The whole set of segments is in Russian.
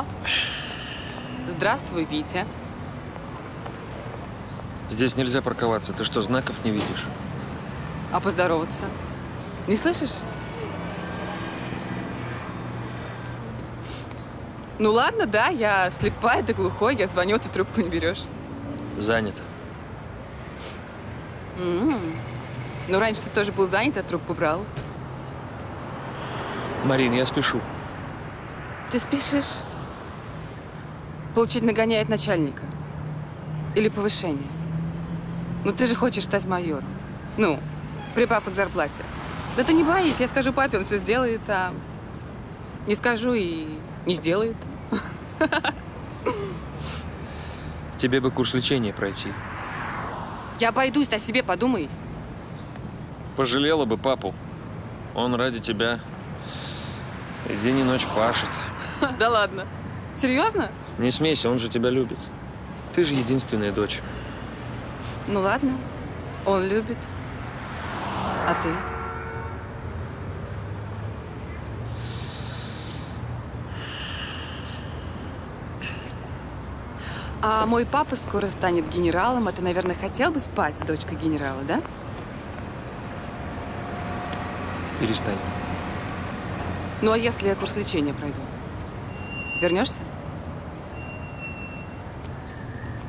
Алло. Здравствуй, Витя. Здесь нельзя парковаться. Ты что, знаков не видишь? А поздороваться? Не слышишь? Ну ладно, да, я слепая, ты глухой, я звоню, ты трубку не берешь. Занят. Ну, раньше ты тоже был занят, а трубку брал. Марин, я спешу. Ты спешишь? Получить нагоняет начальника. Или повышение. Ну, ты же хочешь стать майором. Ну, прибавка к зарплате. Да ты не боись, я скажу папе, он все сделает, а не скажу и не сделает. Тебе бы курс лечения пройти. Я обойдусь, о себе подумай. Пожалела бы папу. Он ради тебя и день и ночь пашет. Да ладно? Серьезно? Не смейся, он же тебя любит. Ты же единственная дочь. Ну ладно, он любит. А ты? А мой папа скоро станет генералом, а ты, наверное, хотел бы спать с дочкой генерала, да? Перестань. Ну, а если я курс лечения пройду? Вернешься?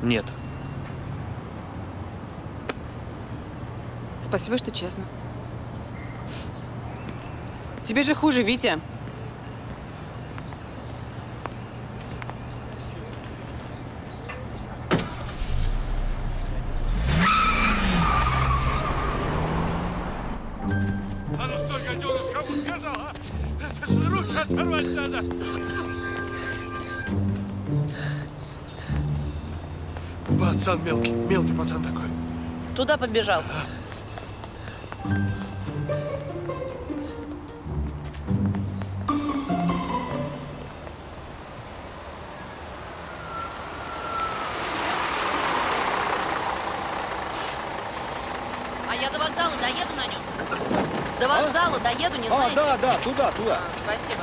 Нет. Спасибо, что честно. Тебе же хуже, Витя. Пацан мелкий, мелкий пацан такой. Туда побежал. А я до вокзала доеду на нем? До вокзала доеду, не знаете? А, да, да, туда, туда. А, спасибо.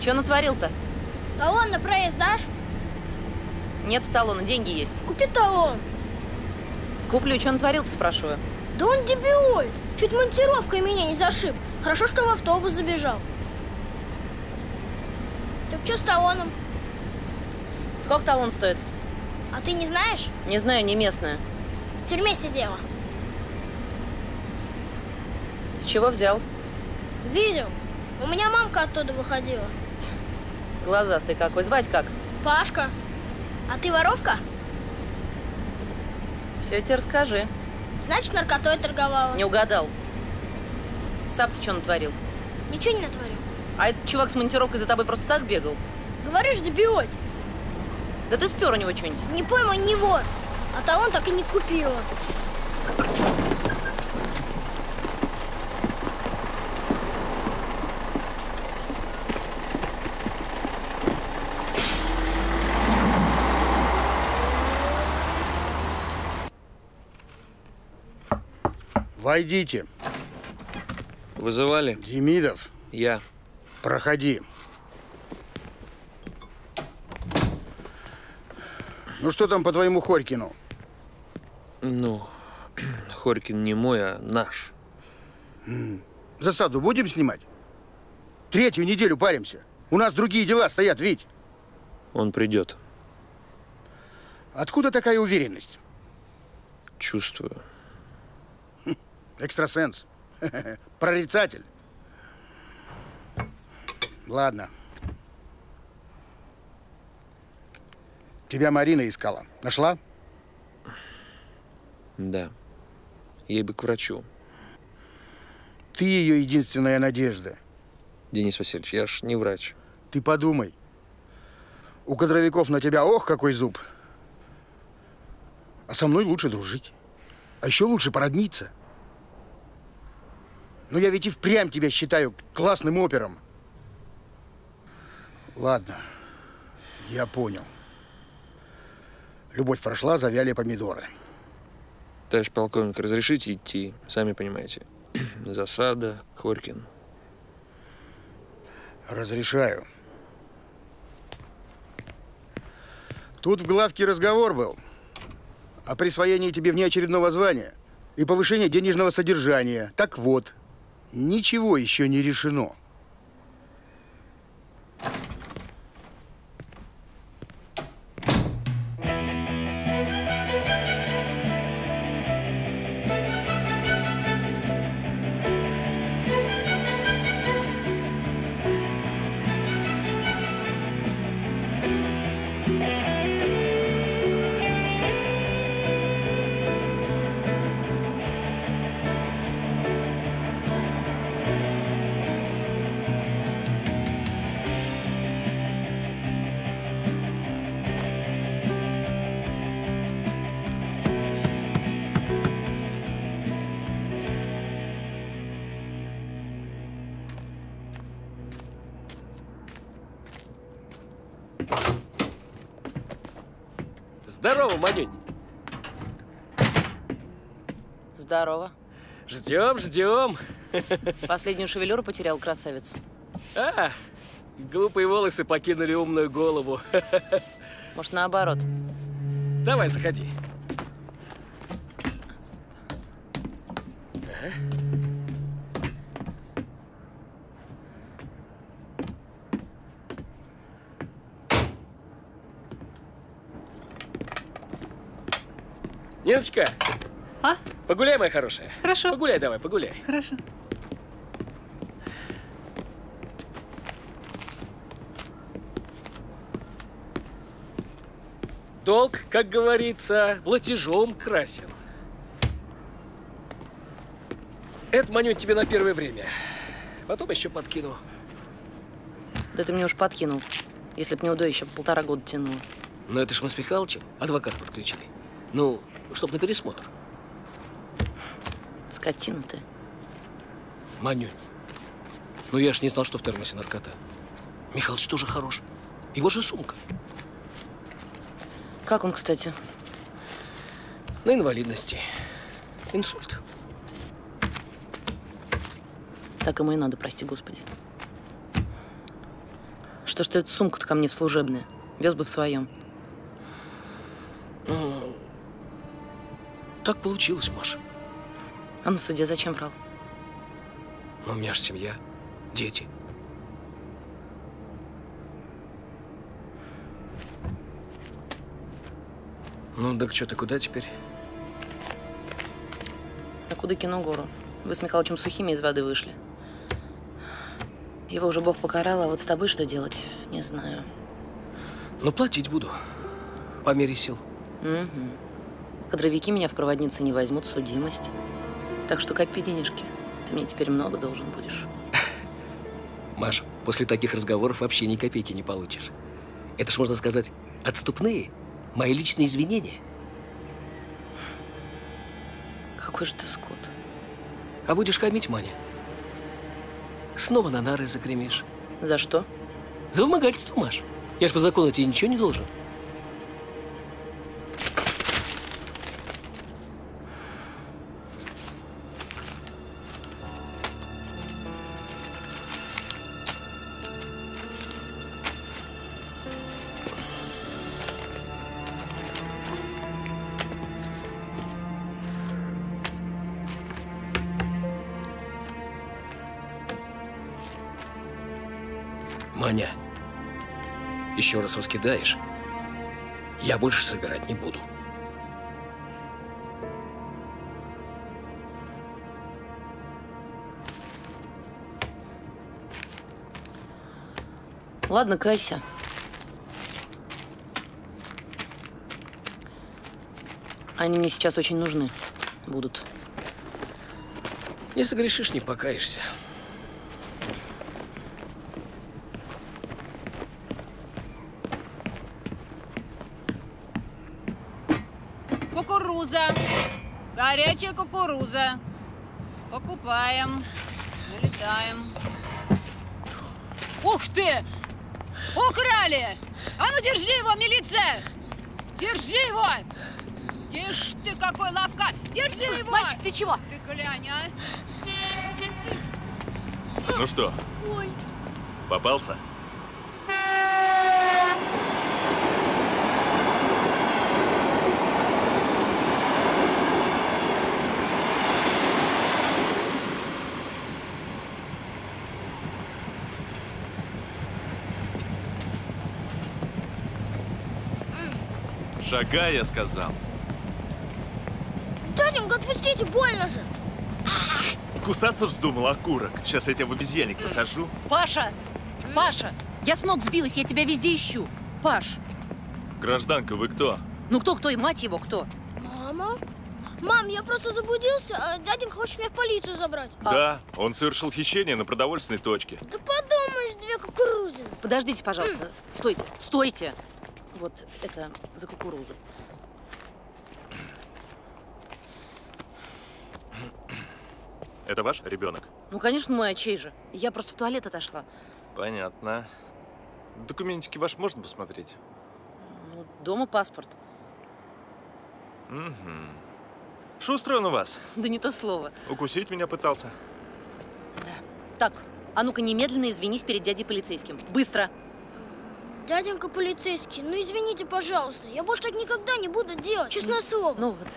Чё натворил-то? Талон на проезд дашь? Нету талона, деньги есть. Купи талон. Куплю, чё натворил-то, спрашиваю? Да он дебилоид. Чуть монтировкой меня не зашиб. Хорошо, что в автобус забежал. Так чё с талоном? Сколько талон стоит? А ты не знаешь? Не знаю, не местная. В тюрьме сидела. С чего взял? Видел. У меня мамка оттуда выходила. Глазастый какой. Звать как? Пашка. А ты воровка? Все тебе расскажи. Значит, наркотой торговала. Не угадал. Сам ты что натворил? Ничего не натворил. А этот чувак с монтировкой за тобой просто так бегал? Говоришь, дебилот. Да ты спер у него что-нибудь. Не поймай, не вор. А талон так и не купила. Войдите. Вызывали? Демидов? Я. Проходи. Ну, что там по твоему Хорькину? Ну, Хорькин не мой, а наш. Засаду будем снимать? Третью неделю паримся. У нас другие дела стоят, Вить. Он придет. Откуда такая уверенность? Чувствую. Экстрасенс. Прорицатель. Ладно. Тебя Марина искала. Нашла? Да. Ей бы к врачу. Ты ее единственная надежда. Денис Васильевич, я ж не врач. Ты подумай. У кадровиков на тебя ох, какой зуб. А со мной лучше дружить. А еще лучше породниться. Но я ведь и впрямь тебя считаю классным опером. Ладно, я понял. Любовь прошла, завяли помидоры. Товарищ полковник, разрешите идти? Сами понимаете. Засада, Хорькин. Разрешаю. Тут в главке разговор был о присвоении тебе внеочередного звания и повышении денежного содержания. Так вот, ничего еще не решено. Здорово, Манюнь. Здорово. Ждем, ждем. Последнюю шевелюру потерял, красавец. А, глупые волосы покинули умную голову. Может, наоборот? Давай, заходи. Ниночка, а? Погуляй, моя хорошая. Хорошо. Погуляй давай, погуляй. Хорошо. Долг, как говорится, платежом красен. Это, Манюнь, тебе на первое время. Потом еще подкину. Да ты мне уж подкинул. Если б не УДО, еще полтора года тянул. Ну это ж мы с Михалычем адвокат подключили. Ну, чтоб на пересмотр. Скотина ты. Манюнь, ну я ж не знал, что в термосе наркота. Михалыч тоже хорош. Его же сумка. Как он, кстати? На инвалидности. Инсульт. Так ему и надо, прости господи. Что ж ты эту сумку-то ко мне в служебное? Вез бы в своем. Ну... Так получилось, Маша. А на суде зачем врал? Ну, у меня же семья, дети. Ну, так что-то куда теперь? А куда киногуру? Вы с Михалычем сухими из воды вышли. Его уже Бог покарал, а вот с тобой что делать, не знаю. Ну, платить буду. По мере сил. Угу. Кадровики меня в проводнице не возьмут, судимость. Так что копи денежки. Ты мне теперь много должен будешь. Маш, после таких разговоров вообще ни копейки не получишь. Это ж, можно сказать, отступные, мои личные извинения. Какой же ты скот. А будешь хамить, Маня? Снова на нары загремишь. За что? За вымогательство, Маш. Я ж по закону тебе ничего не должен. Маня, еще раз раскидаешь, я больше собирать не буду. Ладно, кайся. Они мне сейчас очень нужны. будут. Не согрешишь, не покаешься. Кукуруза. Горячая кукуруза. Покупаем. Налетаем. Ух ты! Украли! А ну держи его, милиция! Держи его! Ишь ты, какой ловка! Держи его! Мальчик, ты чего? Ты глянь, а? Ну что, ой, попался? Шагай, я сказал. Дяденька, отпустите, больно же. Кусаться вздумал, окурок. Сейчас я тебя в обезьянник посажу. Паша! Паша! Я с ног сбилась, я тебя везде ищу. Паш! Гражданка, вы кто? Ну кто-кто и мать его кто? Мама? Мам, я просто заблудился, а дяденька хочет меня в полицию забрать. Да, он совершил хищение на продовольственной точке. Да подумаешь, две кукурузы. Подождите, пожалуйста. Стойте, стойте. Вот это за кукурузу. Это ваш ребенок? Ну, конечно, мой, а чей же? Я просто в туалет отошла. Понятно. Документики ваши можно посмотреть? Ну, дома паспорт. Угу. Шустрый он у вас? Да не то слово. Укусить меня пытался. Да. Так, а ну-ка немедленно извинись перед дядей полицейским. Быстро! Дяденька полицейский, ну извините, пожалуйста. Я больше так никогда не буду делать. Честное слово. Ну вот.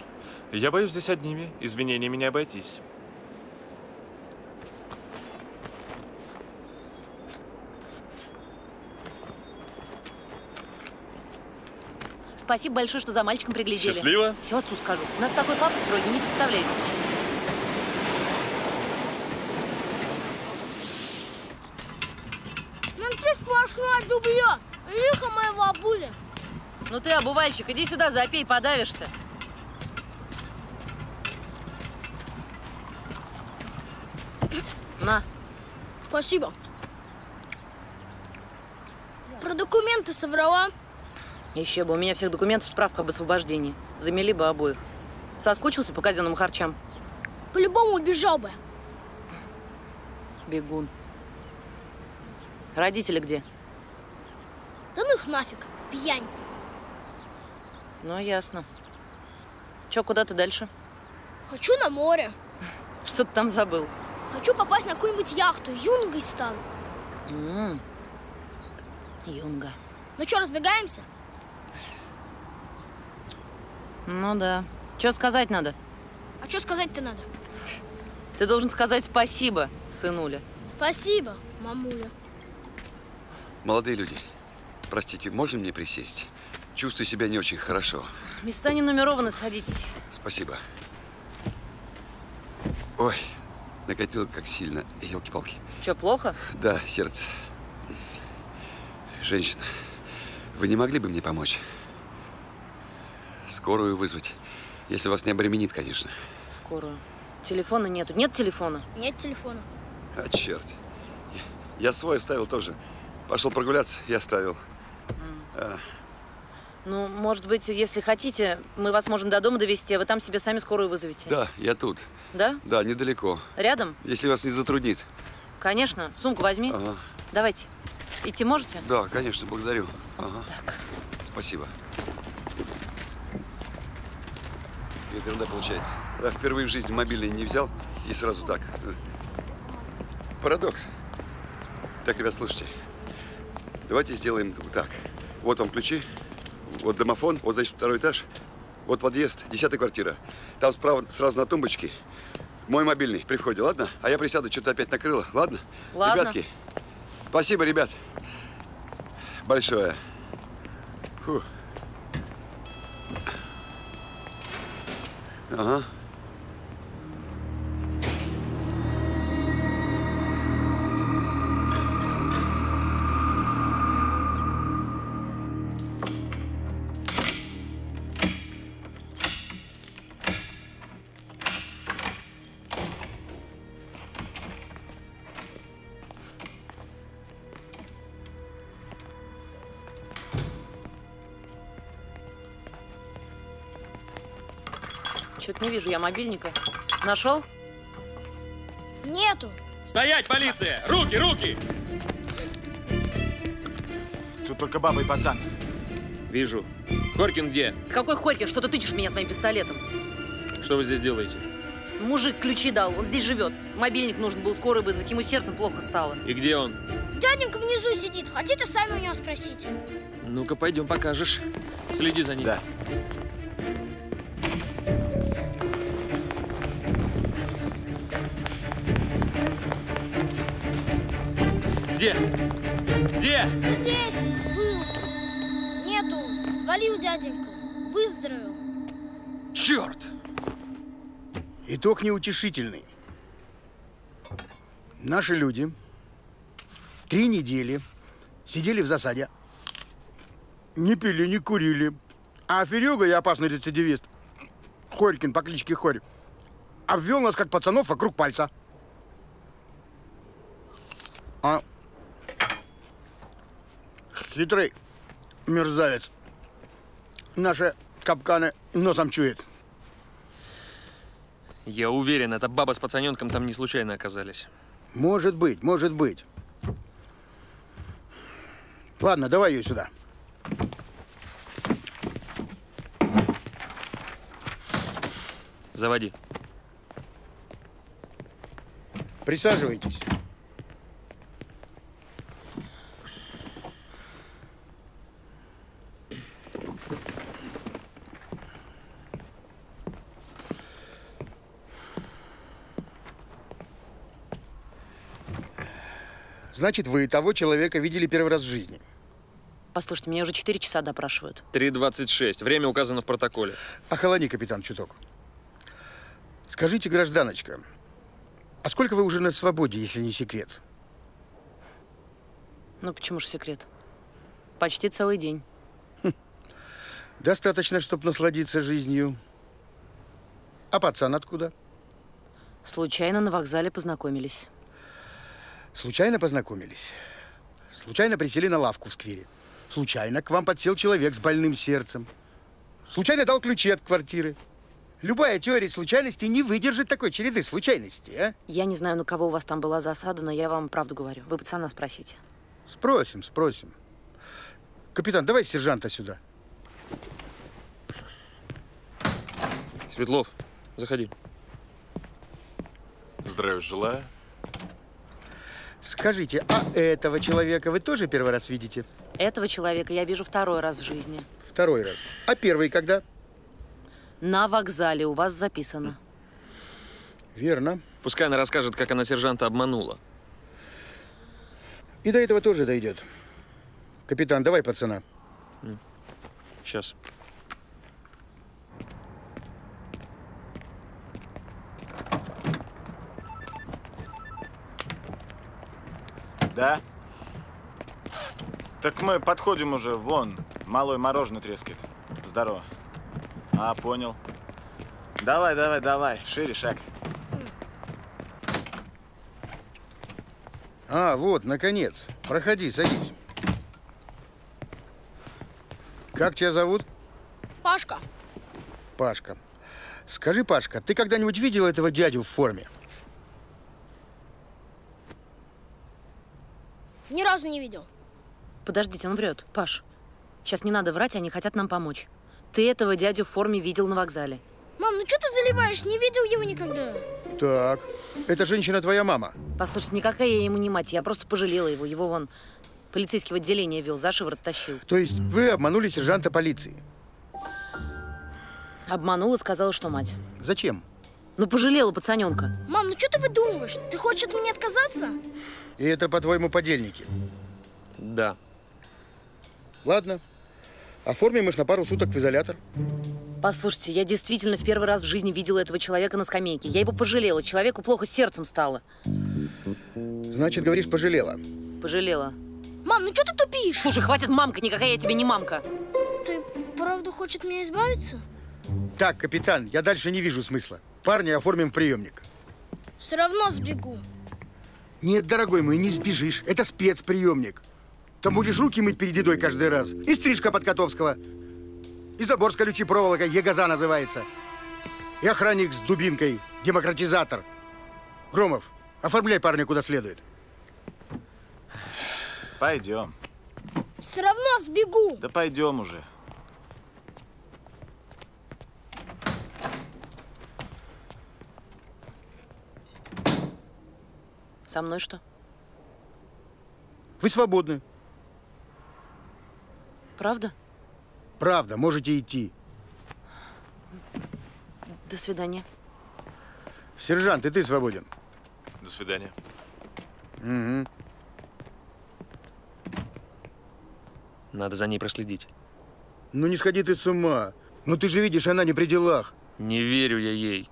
Я боюсь, здесь одними извинениями не обойтись. Спасибо большое, что за мальчиком приглядели. Счастливо. Все отцу скажу. У нас такой папа строгий, не представляете. Ну ты сплошное дубье. Лихо моего обули. Ну ты, обувальщик, иди сюда, запей, подавишься. На. Спасибо. Про документы соврала. Еще бы, у меня всех документов справка об освобождении. Замели бы обоих. Соскучился по казенным харчам? По-любому убежал бы. Бегун. Родители где? Да ну их нафиг, пьянь. Ну, ясно. Че, куда ты дальше? Хочу на море. Что ты там забыл? Хочу попасть на какую-нибудь яхту, юнгой стану. Юнга. Ну что, разбегаемся? Ну да. Что сказать надо? А что сказать-то надо? Ты должен сказать спасибо, сынуля. Спасибо, мамуля. Молодые люди, простите, можно мне присесть? Чувствую себя не очень хорошо. Места не нумерованы, садитесь. Спасибо. Ой, накатило как сильно, елки-палки. Что, плохо? Да, сердце. Женщина, вы не могли бы мне помочь? Скорую вызвать, если вас не обременит, конечно. Скорую. Телефона нету. Нет телефона? Нет телефона. А, черт. Я свой оставил тоже. Пошел прогуляться, я оставил. Ну, может быть, если хотите, мы вас можем до дома довезти, а вы там себе сами скорую вызовете. Да, я тут. Да? Да, недалеко. Рядом? Если вас не затруднит. Конечно. Сумку возьми. Ага. Давайте. Идти можете? Да, конечно, благодарю. Ага. Так. Спасибо. Это ерунда получается. Я впервые в жизни мобильный не взял и сразу так. Парадокс. Так, ребят, слушайте. Давайте сделаем вот так. Вот вам ключи, вот домофон, вот, значит, второй этаж, вот подъезд, 10-я квартира. Там справа сразу на тумбочке мой мобильный при входе, ладно? А я присяду, что-то опять накрыло, ладно? Ладно. Ребятки, спасибо, ребят. Большое. Фу. Ага. Что-то не вижу я мобильника. Нашел? Нету. Стоять, полиция! Руки, руки! Тут только баба и пацан. Вижу. Хорькин где? Какой Хорькин? Что ты тычешь меня своим пистолетом? Что вы здесь делаете? Мужик ключи дал, он здесь живет. Мобильник нужно было скорую вызвать, ему сердцем плохо стало. И где он? Дяденька внизу сидит, хотите сами у него спросите. Ну-ка, пойдем, покажешь. Следи за ним. Да. Где? Где? Здесь был. Нету. Свалил дяденька. Выздоровел. Черт! Итог неутешительный. Наши люди 3 недели сидели в засаде, не пили, не курили. А Серега, я опасный рецидивист, Хорькин по кличке Хорь, обвел нас как пацанов вокруг пальца. А хитрый мерзавец наши капканы носом чует. Я уверен, эта баба с пацаненком там не случайно оказались. Может быть, может быть. Ладно, давай ее сюда. Заводи. Присаживайтесь. Значит, вы того человека видели первый раз в жизни. Послушайте, меня уже 4 часа допрашивают. 3:26. Время указано в протоколе. Охолони, капитан, чуток. Скажите, гражданочка, а сколько вы уже на свободе, если не секрет? Ну, почему же секрет? Почти целый день. Хм. Достаточно, чтобы насладиться жизнью. А пацан откуда? Случайно на вокзале познакомились. Случайно познакомились, случайно присели на лавку в сквере, случайно к вам подсел человек с больным сердцем, случайно дал ключи от квартиры. Любая теория случайности не выдержит такой череды случайностей, а? Я не знаю, на кого у вас там была засада, но я вам правду говорю. Вы пацана спросите. Спросим, спросим. Капитан, давай сержанта сюда. Светлов, заходи. Здравия желаю. Скажите, а этого человека вы тоже первый раз видите? Этого человека я вижу 2-й раз в жизни. 2-й раз. А первый когда? На вокзале у вас записано. Верно. Пускай она расскажет, как она сержанта обманула. И до этого тоже дойдет. Капитан, давай пацана. Сейчас. Да? Так мы подходим уже, вон, малой мороженое трескает. Здорово. А, понял. Давай, давай, давай, шире шаг. А, вот, наконец. Проходи, садись. Как тебя зовут? Пашка. Пашка. Скажи, Пашка, ты когда-нибудь видел этого дядю в форме? Ни разу не видел. Подождите, он врет. Паш, сейчас не надо врать, они хотят нам помочь. Ты этого дядю в форме видел на вокзале. Мам, ну что ты заливаешь? Не видел его никогда. Так, эта женщина твоя мама. Послушайте, никакая я ему не мать, я просто пожалела его. Его вон полицейский в отделение вел, за шиворот тащил. То есть вы обманули сержанта полиции? Обманула, сказала, что мать. Зачем? Ну пожалела пацаненка. Мам, ну что ты выдумываешь? Ты хочешь от меня отказаться? И это, по-твоему, подельники? Да. Ладно. Оформим их на пару суток в изолятор. Послушайте, я действительно в 1-й раз в жизни видела этого человека на скамейке. Я его пожалела. Человеку плохо с сердцем стало. Значит, говоришь, пожалела? Пожалела. Мам, ну что ты тупишь? Слушай, хватит мамка, никакая я тебе не мамка. Ты правда хочешь от меня избавиться? Так, капитан, я дальше не вижу смысла. Парня оформим в приемник. Все равно сбегу. Нет, дорогой мой, не сбежишь. Это спецприемник. Там будешь руки мыть перед едой каждый раз. И стрижка под Котовского. И забор с колючей проволокой, ЕГАЗа называется. И охранник с дубинкой, демократизатор. Громов, оформляй парня куда следует. Пойдем. Все равно сбегу. Да пойдем уже. Со мной что? Вы свободны. Правда? Правда, можете идти. До свидания. Сержант, и ты свободен. До свидания. Угу. Надо за ней проследить. Ну не сходи ты с ума. Ну ты же видишь, она не при делах. Не верю я ей.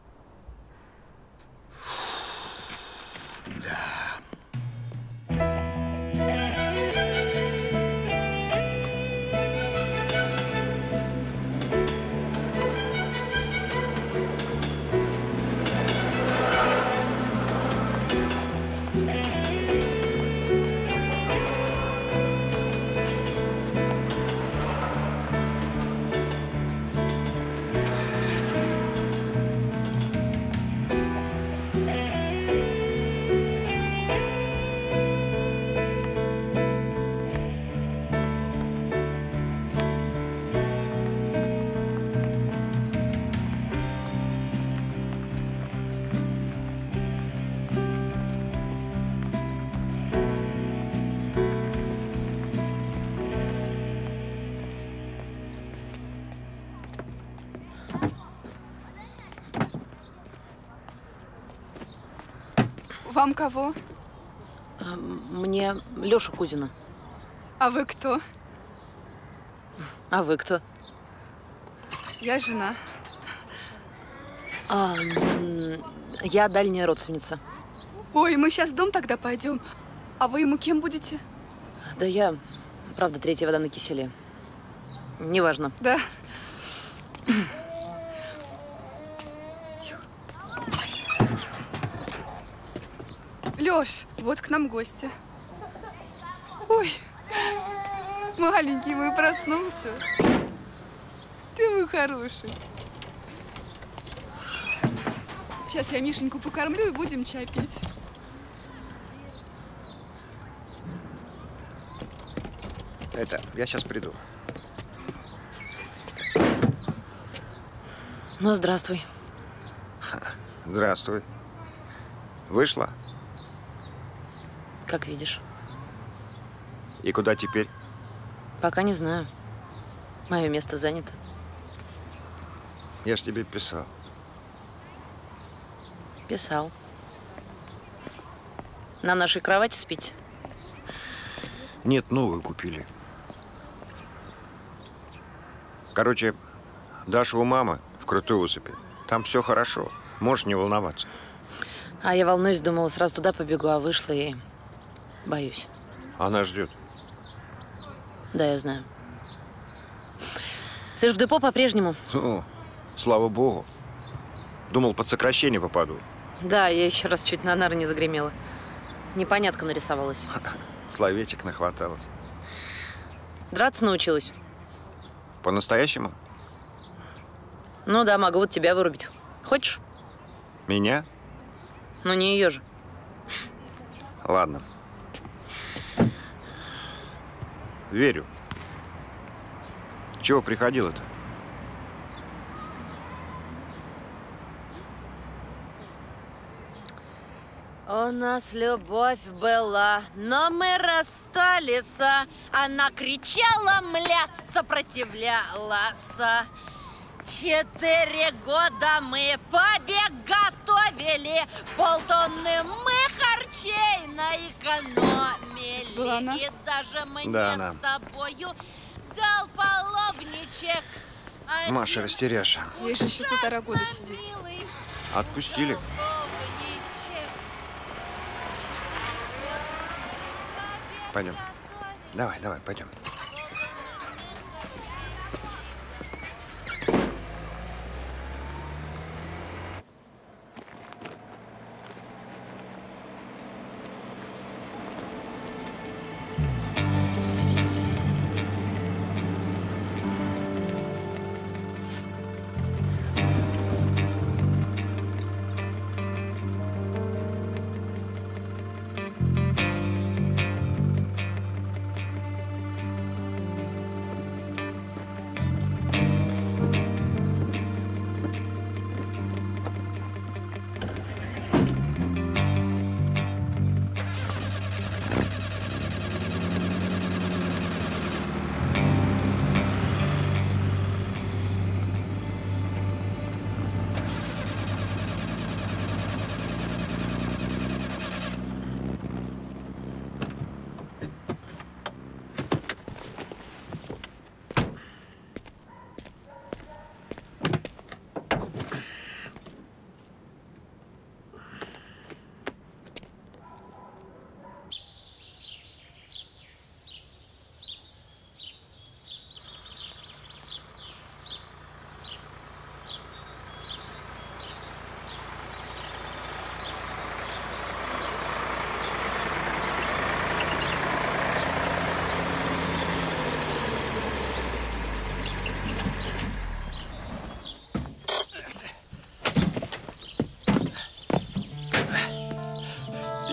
Вам кого? Мне Лёшу Кузина. А вы кто? А вы кто? Я жена. Я дальняя родственница. Ой, мы сейчас в дом тогда пойдем. А вы ему кем будете? Да я, правда, третья вода на киселе. Неважно. Да. Лёш, вот к нам гости. Ой, маленький мой проснулся. Ты мой хороший. Сейчас я Мишеньку покормлю и будем чай пить. Это, я сейчас приду. Ну, здравствуй. Здравствуй. Вышла? Как видишь. И куда теперь? Пока не знаю. Мое место занято. Я ж тебе писал. Писал. На нашей кровати спить? Нет, новую купили. Короче, Даша у мамы в Крутой Усыпи. Там все хорошо. Можешь не волноваться. А я волнуюсь, думала, сразу туда побегу, а вышла и... Боюсь. Она ждет. Да, я знаю. Ты ж в депо по-прежнему? О, слава богу. Думал, под сокращение попаду. Да, я еще раз чуть на нары не загремела. Непонятка нарисовалась. Словечек нахваталась. Драться научилась. По-настоящему? Ну да, могу вот тебя вырубить. Хочешь? Меня? Ну не ее же. Ладно. Верю. Чего приходила-то? У нас любовь была, но мы расстались. Она кричала, мля, сопротивлялась. 4 года мы побег готовили, полтонны мы харчей наэкономили. И даже мне да, с тобою дал половничек. Маша, растеряша. Ей же еще 1,5 года сидеть. Отпустили. Пойдем. Давай, давай, пойдем.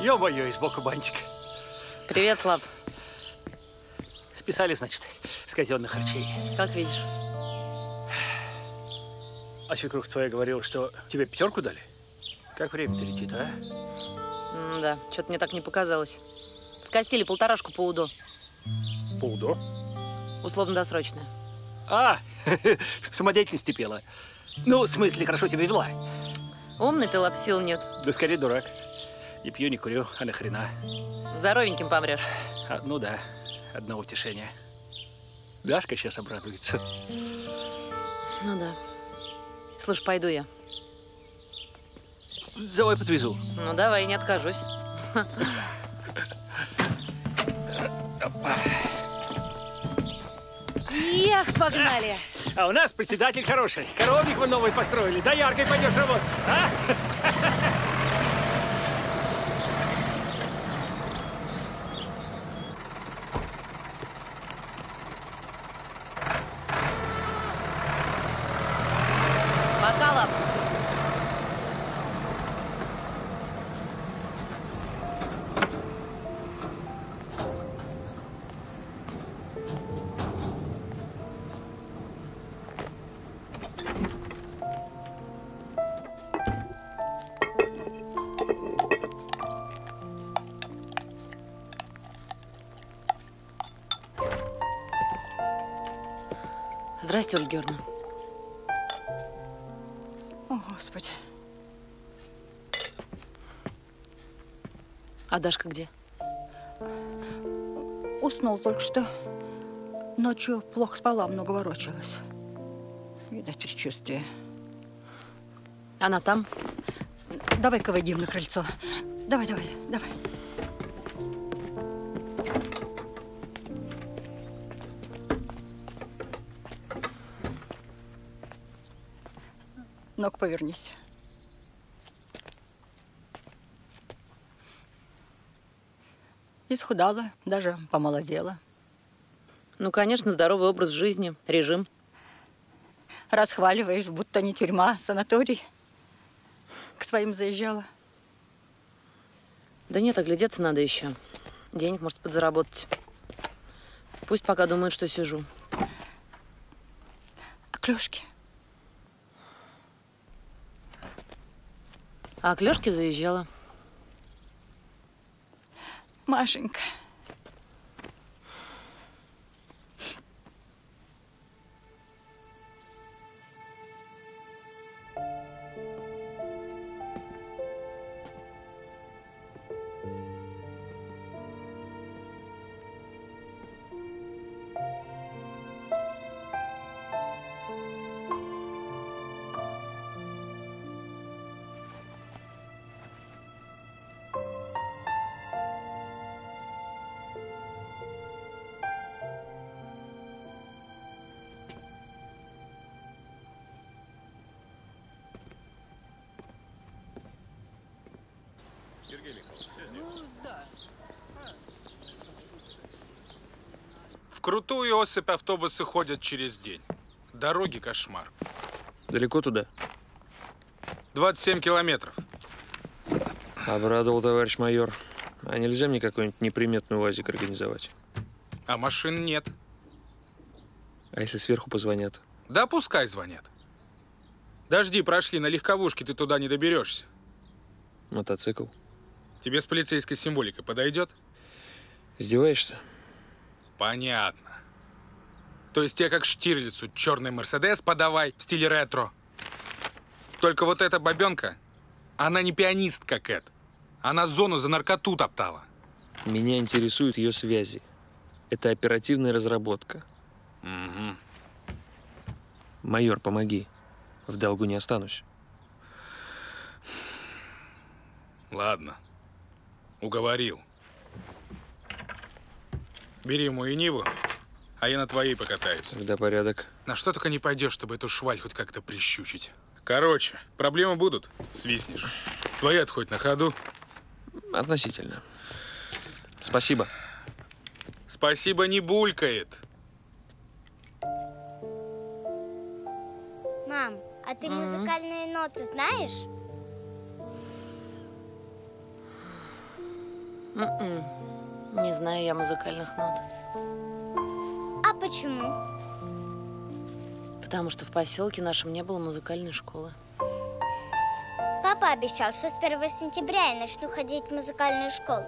Ё-моё, из боку бантик. Привет, Лап. Списали, значит, с казенных харчей. Как видишь. А свекруха твоя говорила, что тебе пятерку дали? Как время-то летит, а? Да, что-то мне так не показалось. Скостили полторашку по УДО. По УДО? Условно-досрочное. А, самодеятельность ты пела. Ну, в смысле, хорошо себя вела. Умный ты, Лап, сил нет. Да скорее дурак. Не пью, не курю, а нахрена. Здоровеньким помрешь. А, ну да, одно утешение. Дашка сейчас обрадуется. Ну да. Слушай, пойду я. Давай подвезу. Ну давай, не откажусь. Ех, погнали! А у нас председатель хороший. Коровник вы новый построили. Да яркой пойдешь работать, а? Здравствуйте, Ольга Георгиевна. О, Господи. А Дашка где? Уснула только что. Ночью плохо спала, много ворочалась. Видать, предчувствие. Она там? Давай-ка выйдем на крыльцо. Давай. Ну-ка, повернись. Исхудала, даже помолодела. Ну, конечно, здоровый образ жизни, режим. Расхваливаешь, будто не тюрьма, а санаторий. К своим заезжала. Да нет, оглядеться надо еще. Денег, может, подзаработать. Пусть пока думают, что сижу. А клюшки? А к Лёшке заезжала. Машенька. Сергей Михайлович, ну, да. Вкрутую осыпь автобусы ходят через день. Дороги кошмар. Далеко туда? 27 километров. Обрадовал, товарищ майор. А нельзя мне какой-нибудь неприметный УАЗик организовать? А машин нет. А если сверху позвонят? Да пускай звонят. Дожди прошли, на легковушке ты туда не доберешься. Мотоцикл. Тебе с полицейской символикой подойдет? Издеваешься? Понятно. То есть тебе как Штирлицу черный Мерседес подавай в стиле ретро. Только вот эта бабенка, она не пианистка, Кэт. Она зону за наркоту топтала. Меня интересуют ее связи. Это оперативная разработка. Угу. Майор, помоги. В долгу не останусь. Ладно. Уговорил. Бери мою Ниву, а я на твоей покатаюсь. Да порядок. На что только не пойдешь, чтобы эту шваль хоть как-то прищучить. Короче, проблемы будут, свистнешь. Твоя отходь на ходу. Относительно. Спасибо. Спасибо не булькает. Мам, а ты музыкальные ноты знаешь? Не знаю я музыкальных нот. А почему? Потому что в поселке нашем не было музыкальной школы. Папа обещал, что с 1 сентября я начну ходить в музыкальную школу.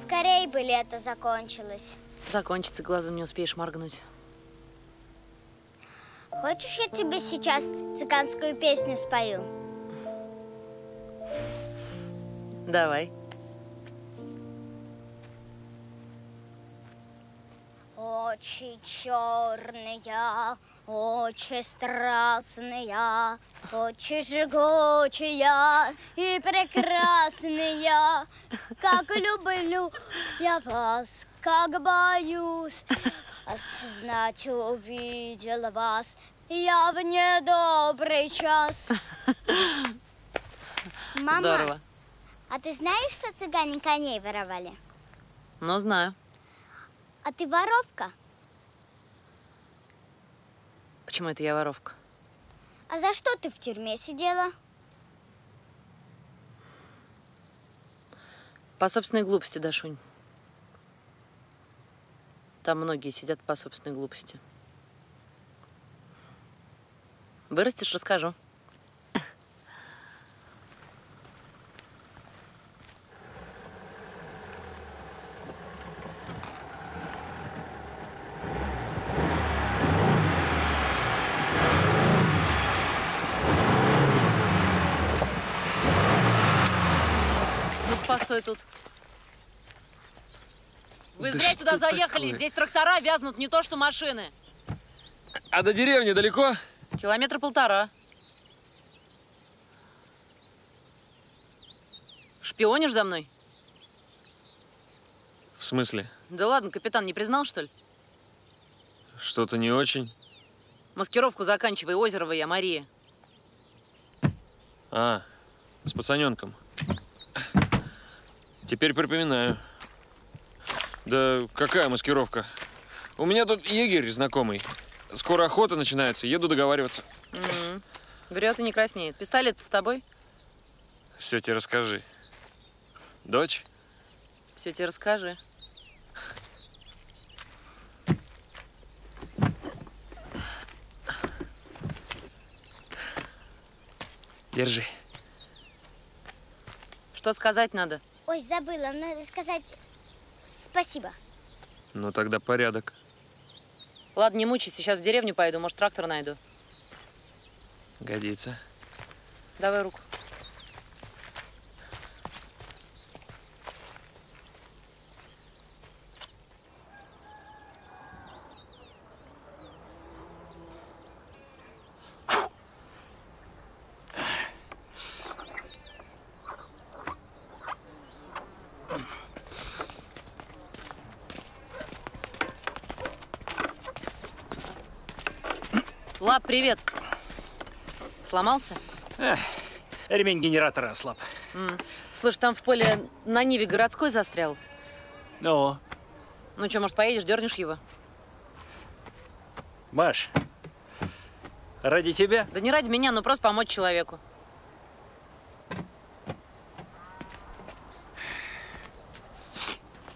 Скорее бы лето закончилось. Закончится, глазом не успеешь моргнуть. Хочешь, я тебе сейчас цыганскую песню спою? Давай. Очи черные, очи страстные, очи жгучие и прекрасные. Как люблю я вас, как боюсь осознать, увидел вас я в недобрый час. Мама, здорово. А ты знаешь, что цыгане коней воровали? Ну, знаю. А ты воровка? Почему это я воровка? А за что ты в тюрьме сидела? По собственной глупости, Дашунь. Там многие сидят по собственной глупости. Вырастешь, расскажу. Ну-ка, постой тут. Вы зря сюда заехали, такое? Здесь трактора вязнут, не то что машины. А до деревни далеко? Километра полтора. Шпионишь за мной? В смысле? Да ладно, капитан не признал, что ли? Что-то не очень. Маскировку заканчивай, Озерова я, Мария. А, с пацаненком. Теперь припоминаю. Да какая маскировка? У меня тут егерь знакомый. Скоро охота начинается, еду договариваться. Врет и не краснеет. Пистолет с тобой? Все тебе расскажи. Дочь? Все тебе расскажи. Держи. Что сказать надо? Ой, забыла. Надо сказать... Спасибо. Ну, тогда порядок. Ладно, не мучай, сейчас в деревню пойду, может, трактор найду. Годится. Давай руку. Лап, привет. Сломался? Ремень генератора ослаб. Слушай, там в поле на ниве городской застрял. Ну? Ну что, может, поедешь, дернешь его? Маш, ради тебя? Да не ради меня, но просто помочь человеку.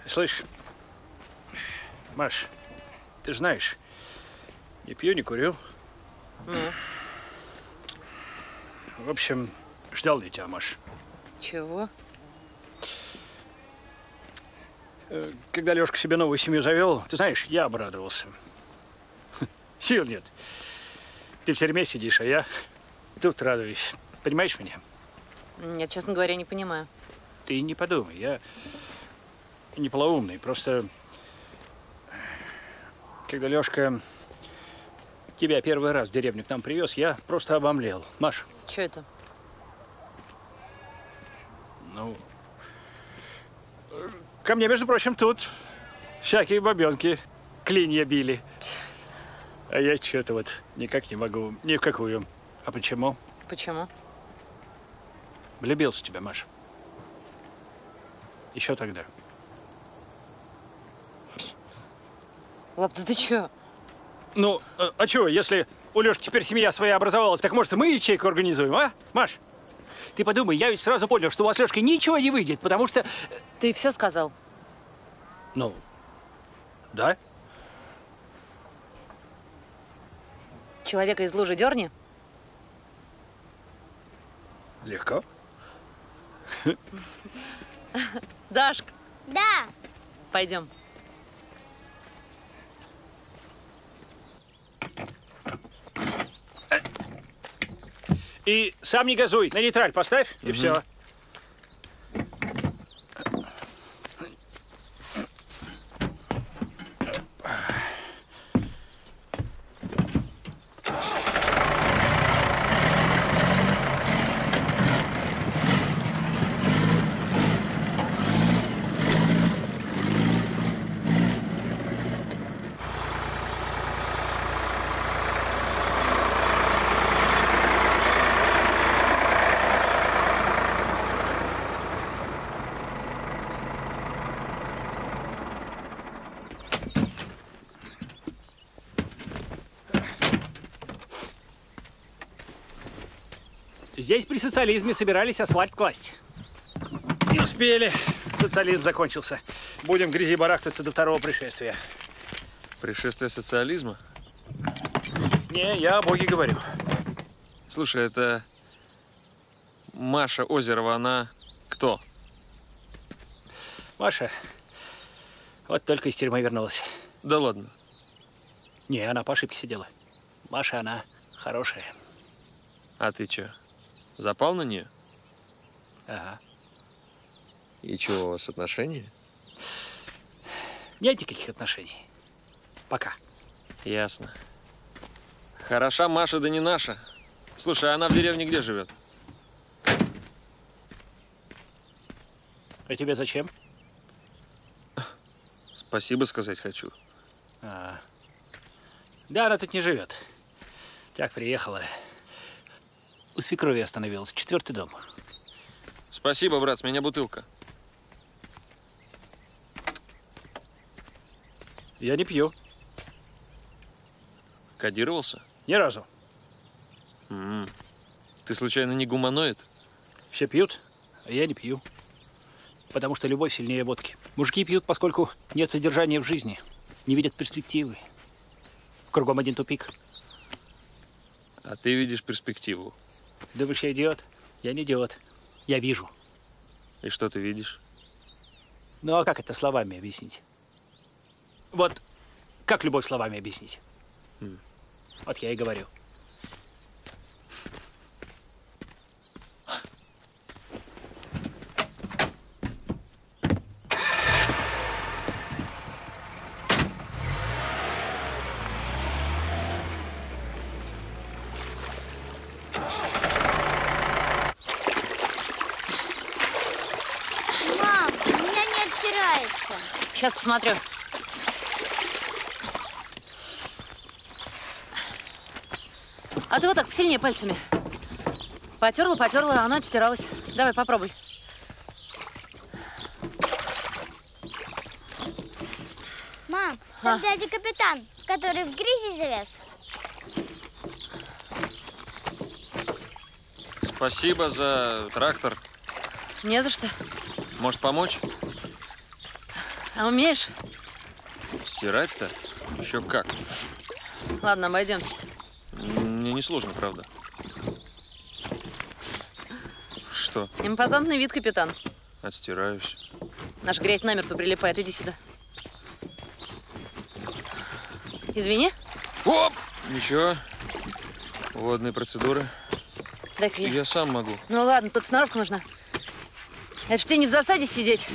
Слышь, Маш, ты же знаешь, не пью, не курю. В общем, ждал я тебя, Маш. Чего? Когда Лёшка себе новую семью завел, ты знаешь, я обрадовался. Сил нет. Ты в тюрьме сидишь, а я тут радуюсь. Понимаешь меня? Нет, честно говоря, не понимаю. Ты не подумай, я не полоумный. Просто, когда Лёшка... Тебя первый раз в деревню к нам привез, я просто обомлел. Маш. Че это? Ну, ко мне, между прочим, тут всякие бабенки клинья били. А я что-то вот никак не могу, ни в какую. А почему? Почему? Влюбился в тебя, Маш. Еще тогда. Лап, да ты че? Ну, а чего, если у Лёшки теперь семья своя образовалась, так может и мы ячейку организуем, а? Маш, ты подумай, я ведь сразу понял, что у вас с Лёшкой ничего не выйдет, потому что… Ты все сказал? Ну, да. Человека из лужи дерни? Легко. Дашка. Да. Пойдем. И сам не газуй, на нейтраль поставь, и все. Здесь при социализме собирались асфальт класть. Не успели. Социализм закончился. Будем в грязи барахтаться до второго пришествия. Пришествие социализма? Не, я о Боге говорю. Слушай, это Маша Озерова, она кто? Маша вот только из тюрьмы вернулась. Да ладно? Не, она по ошибке сидела. Маша, она хорошая. А ты чё? Запал на нее? Ага. И чего, у вас отношения? Нет никаких отношений. Пока. Ясно. Хороша Маша, да не наша. Слушай, а она в деревне где живет? А тебе зачем? Спасибо сказать хочу. А. Да, она тут не живет. Так приехала. У свекрови остановилась. 4-й дом. Спасибо, брат, с меня бутылка. Я не пью. Кодировался? Ни разу. Ты случайно не гуманоид? Все пьют, а я не пью. Потому что любовь сильнее водки. Мужики пьют, поскольку нет содержания в жизни. Не видят перспективы. Кругом один тупик. А ты видишь перспективу? Думаешь, я идиот? Я не идиот. Я вижу. И что ты видишь? Ну, а как это словами объяснить? Вот как любовь словами объяснить? Вот я и говорю. Сейчас посмотрю. А ты вот так посильнее пальцами. Потерла, потерла, а оно отстиралось. Давай, попробуй. Мам, там дядя капитан, который в грязи завяз. Спасибо за трактор. Не за что. Может, помочь? А умеешь? Стирать-то? Еще как. Ладно, обойдемся. Мне не сложно, правда. Что? Импозантный вид, капитан. Отстираюсь. Наша грязь намертво прилипает. Иди сюда. Извини. Оп! Ничего. Водные процедуры. Так я сам могу. Ну ладно, тут сноровка нужна. Это ж тебе не в засаде сидеть.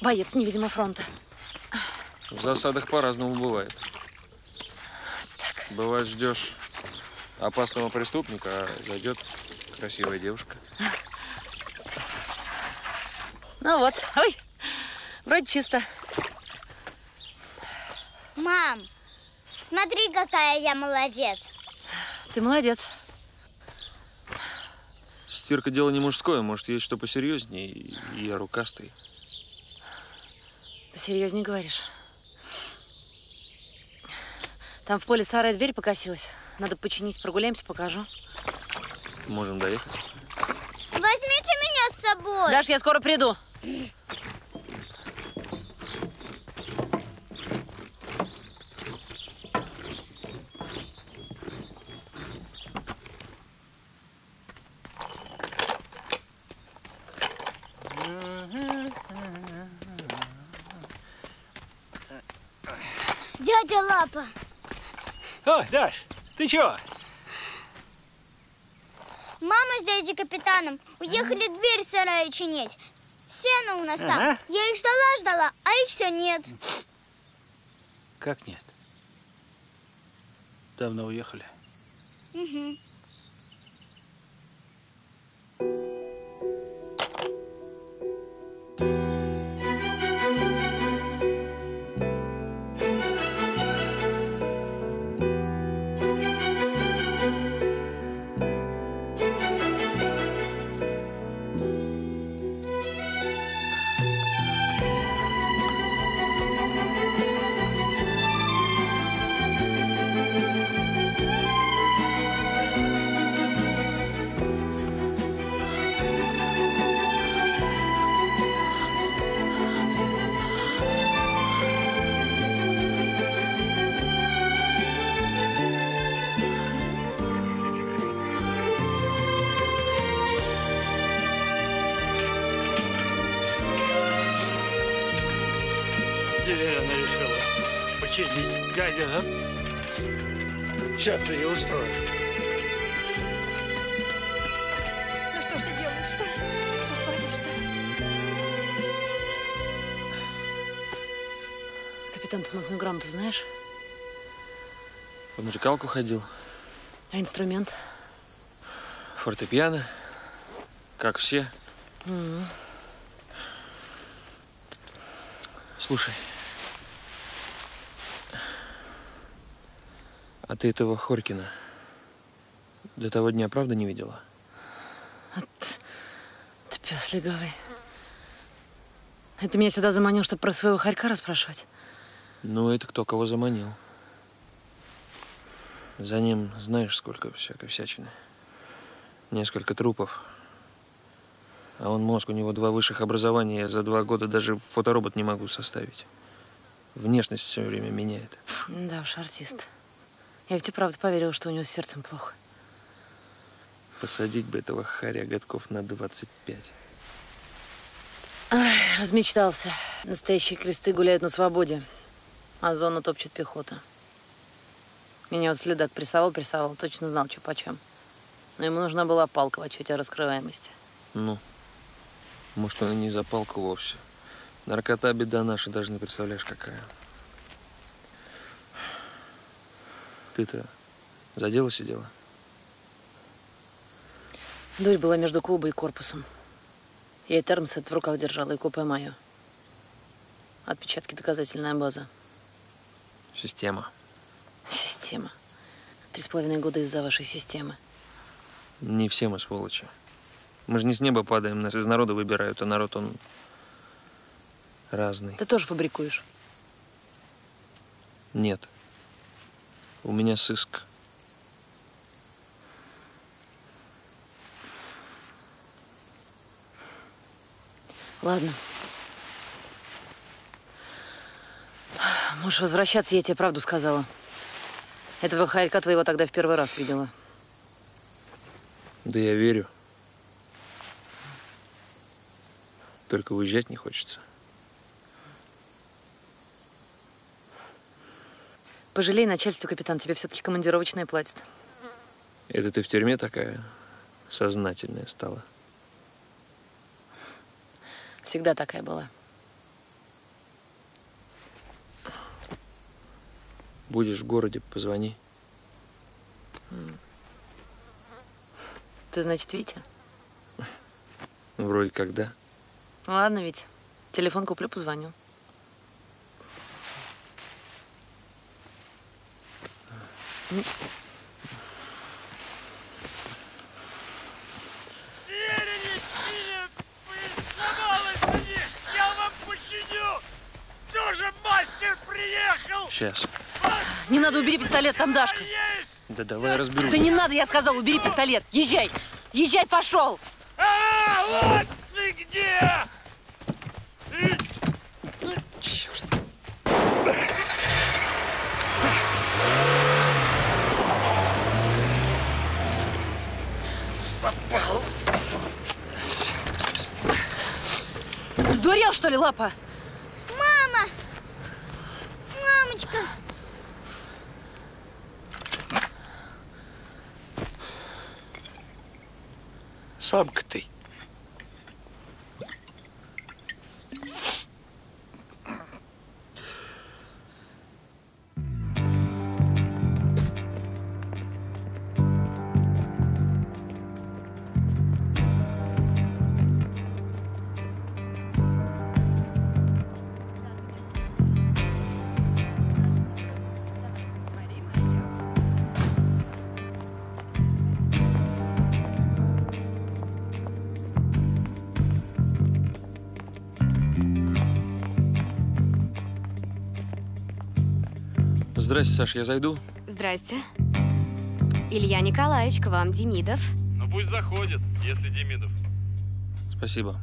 Боец невидимого фронта. В засадах по-разному бывает. Так. Бывает, ждешь опасного преступника, а зайдет красивая девушка. Ну вот, ой, вроде чисто. Мам, смотри, какая я молодец. Ты молодец. Стирка дело не мужское, может, есть что посерьезнее, и я рукастый. Посерьезнее говоришь. Там в поле сарая дверь покосилась. Надо починить. Прогуляемся, покажу. Можем доехать. Возьмите меня с собой. Даш, я скоро приду. Дядя Лапа. О, Даш, ты чего? Мама с дядей Капитаном уехали дверь в сарае чинить. Сено у нас там. Я их ждала, а их все нет. Как нет? Давно уехали. Угу. Гадя, а? Сейчас я ее устрою. Ну что ж ты делаешь-то? Что творишь-то? Капитан, ты мантную грамоту знаешь? В музыкалку ходил. А инструмент? Фортепиано. Как все. Слушай. А ты этого Хорькина до того дня правда не видела? Ты пес легавый. Это меня сюда заманил, чтобы про своего хорька расспрашивать? Ну, это кто кого заманил. За ним знаешь, сколько всякой всячины. Несколько трупов. А он мозг, у него 2 высших образования. Я за 2 года даже фоторобот не могу составить. Внешность все время меняет. Да уж, артист. Я ведь и правда поверила, что у него с сердцем плохо. Посадить бы этого харя годков на 25. Ай, размечтался. Настоящие кресты гуляют на свободе, а зону топчет пехота. Меня вот следак прессовал, точно знал, что почем. Но ему нужна была палка в отчете о раскрываемости. Ну, может, она не за палку вовсе. Наркота беда наша, даже не представляешь, какая. Ты-то за дело сидела? Дурь была между клубой и корпусом. Я и термос этот в руках держала, и копия мою. Отпечатки — доказательная база. Система. Система. 3,5 года из-за вашей системы. Не все мы сволочи. Мы же не с неба падаем, нас из народа выбирают, а народ он разный. Ты тоже фабрикуешь? Нет. У меня сыск. Ладно. Можешь возвращаться, я тебе правду сказала. Этого хорька твоего тогда в первый раз видела. Да я верю. Только уезжать не хочется. Пожалей начальство, капитан, тебе все-таки командировочное платят. Это ты в тюрьме такая сознательная стала? Всегда такая была. Будешь в городе, позвони. Ты, значит, Витя? Вроде как, да. Ладно, Витя. Телефон куплю, позвоню. Я вам починю! Тоже мастер приехал! Сейчас. Не надо, убери пистолет, там Дашка. Да давай я разберусь. Да не надо, я сказал, убери пистолет. Езжай! Езжай, пошел! Вот ты где! Сдурел, что ли, Лапа? Мама! Мамочка! самка ты. Здрасте, Саш, я зайду? Здрасте. Илья Николаевич, к вам Демидов. Ну пусть заходит, если Демидов. Спасибо.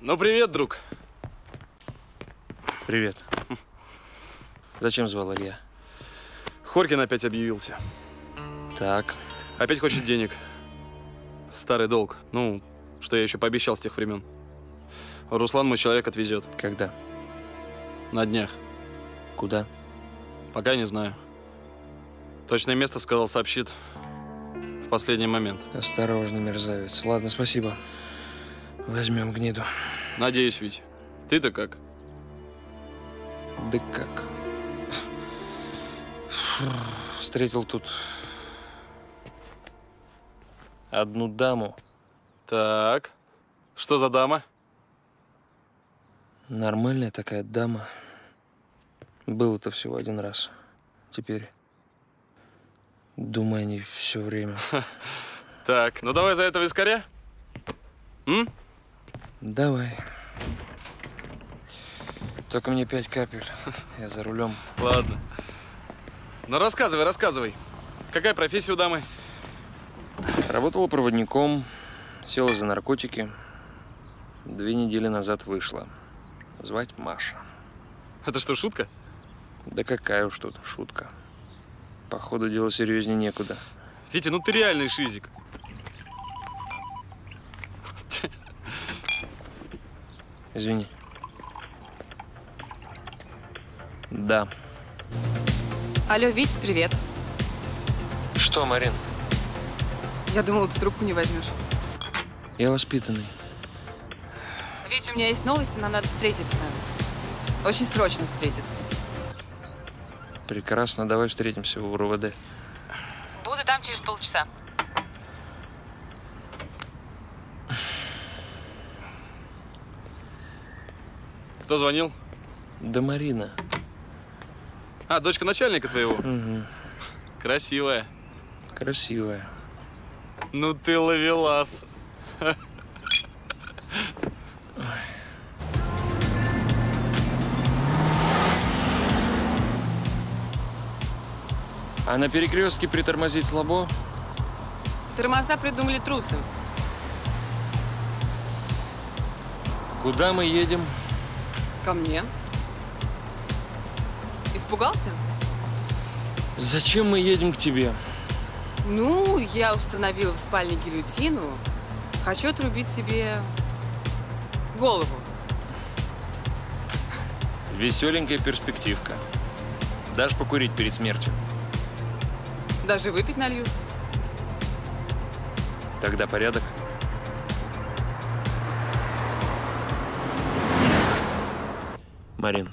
Ну привет, друг. Привет. Зачем звал, Илья? Хоркин опять объявился. Так. Опять хочет денег. Старый долг. Ну, что я еще пообещал с тех времен. Руслан мой человек отвезет. Когда? На днях. Куда? Пока не знаю. Точное место сказал, сообщит в последний момент. Осторожно, мерзавец. Ладно, спасибо. Возьмем гниду. Надеюсь, Вить. Ты-то как? Да как? Встретил тут одну даму. Так. Что за дама? Нормальная такая дама. Было-то всего один раз. Теперь думаю о ней все время. Так, ну давай за этого вискаря. Давай. Только мне 5 капель. Я за рулем. Ладно. Ну рассказывай, рассказывай. Какая профессия у дамы? Работала проводником, села за наркотики. 2 недели назад вышла. Звать Маша. Это что, шутка? Да какая уж тут шутка. Походу, дело серьезнее некуда. Витя, ну ты реальный шизик. Извини. Да. Алло, Вить, привет. Что, Марин? Я думала, ты трубку не возьмешь. Я воспитанный. Ведь у меня есть новости, нам надо встретиться. Очень срочно встретиться. Прекрасно, давай встретимся в РУВД. Буду там через полчаса. Кто звонил? Да Марина. А, дочка начальника твоего? Угу. Красивая. Красивая. Ну ты ловелас. А на перекрестке притормозить слабо? Тормоза придумали трусы. Куда мы едем? Ко мне. Испугался? Зачем мы едем к тебе? Ну, я установила в спальне гильотину. Хочу отрубить себе голову. Веселенькая перспективка. Дашь покурить перед смертью? Даже выпить налью. Тогда порядок. Марин,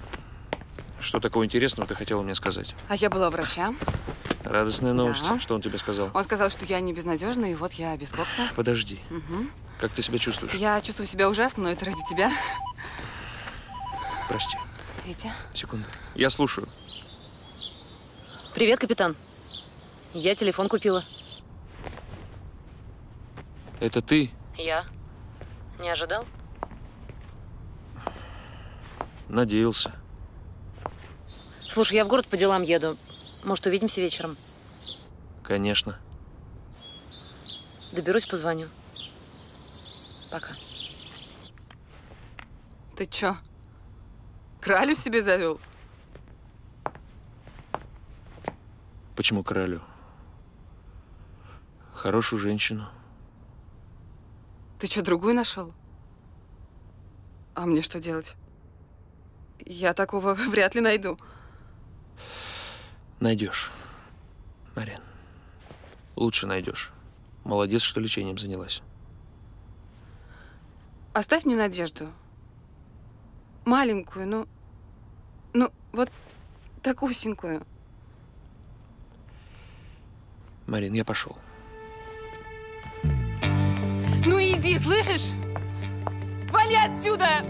что такого интересного ты хотела мне сказать? А я была у врача. Радостная новость. Да. Что он тебе сказал? Он сказал, что я не безнадежна, и вот я без кокса. Подожди. Угу. Как ты себя чувствуешь? Я чувствую себя ужасно, но это ради тебя. Прости. Витя? Секунду. Я слушаю. Привет, капитан. Я телефон купила. Это ты? Я. Не ожидал? Надеялся. Слушай, я в город по делам еду. Может, увидимся вечером? Конечно. Доберусь, позвоню. Пока. Ты чё? Кралю себе завёл? Почему кралю? Хорошую женщину. Ты что, другую нашел? А мне что делать? Я такого вряд ли найду. Найдешь, Марин. Лучше найдешь. Молодец, что лечением занялась. Оставь мне надежду. Маленькую, но... ну, вот так усенькую. Марин, я пошел. Ну иди, слышишь? Вали отсюда!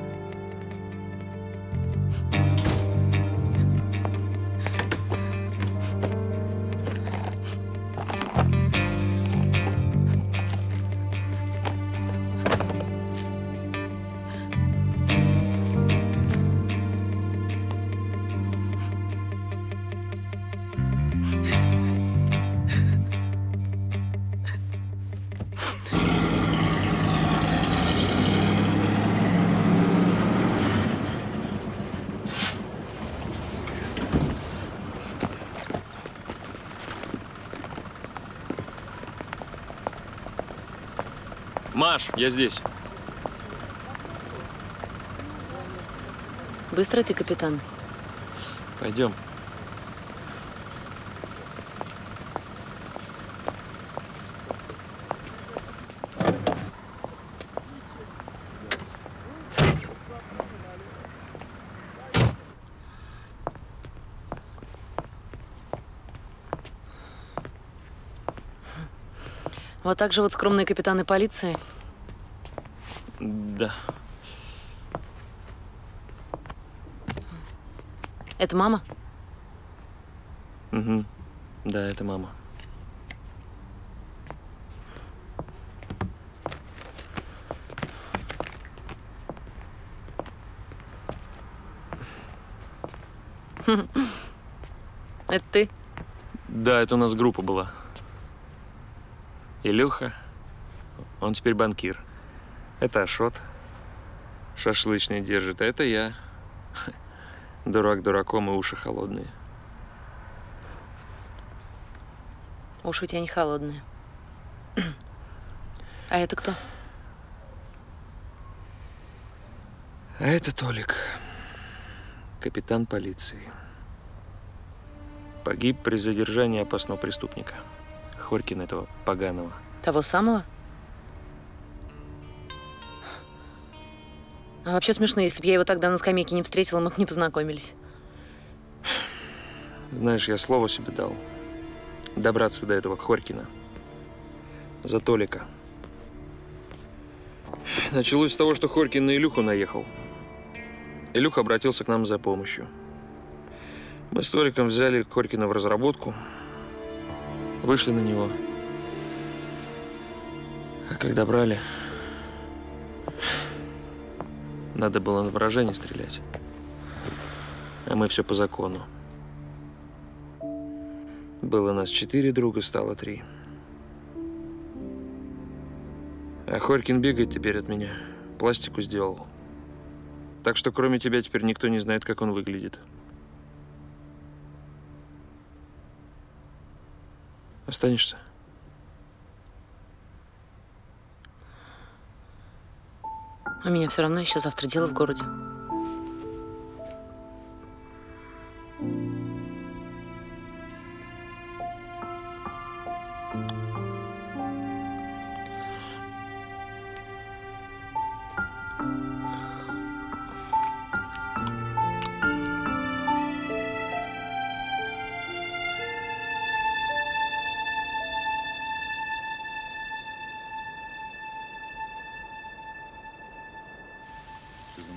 Маш, я здесь. Быстро ты, капитан. Пойдем. Вот так живут скромные капитаны полиции. Да. Это мама? Угу. Да, это мама. Это ты? Да, это у нас группа была. Илюха, он теперь банкир. Это Ашот, шашлычный держит, а это я. Дурак дураком и уши холодные. Уши у тебя не холодные. А это кто? А это Толик, капитан полиции. Погиб при задержании опасного преступника. Хорькина этого поганого. Того самого? А вообще смешно, если бы я его тогда на скамейке не встретила, мы бы не познакомились. Знаешь, я слово себе дал. Добраться до этого Хорькина. За Толика. Началось с того, что Хорькин на Илюху наехал. Илюха обратился к нам за помощью. Мы с Толиком взяли Хорькина в разработку. Вышли на него. А когда брали, надо было на поражение стрелять. А мы все по закону. Было нас 4 друга, стало 3. А Хорькин бегает теперь от меня. Пластику сделал. Так что кроме тебя теперь никто не знает, как он выглядит. Останешься? А меня все равно еще завтра дело в городе.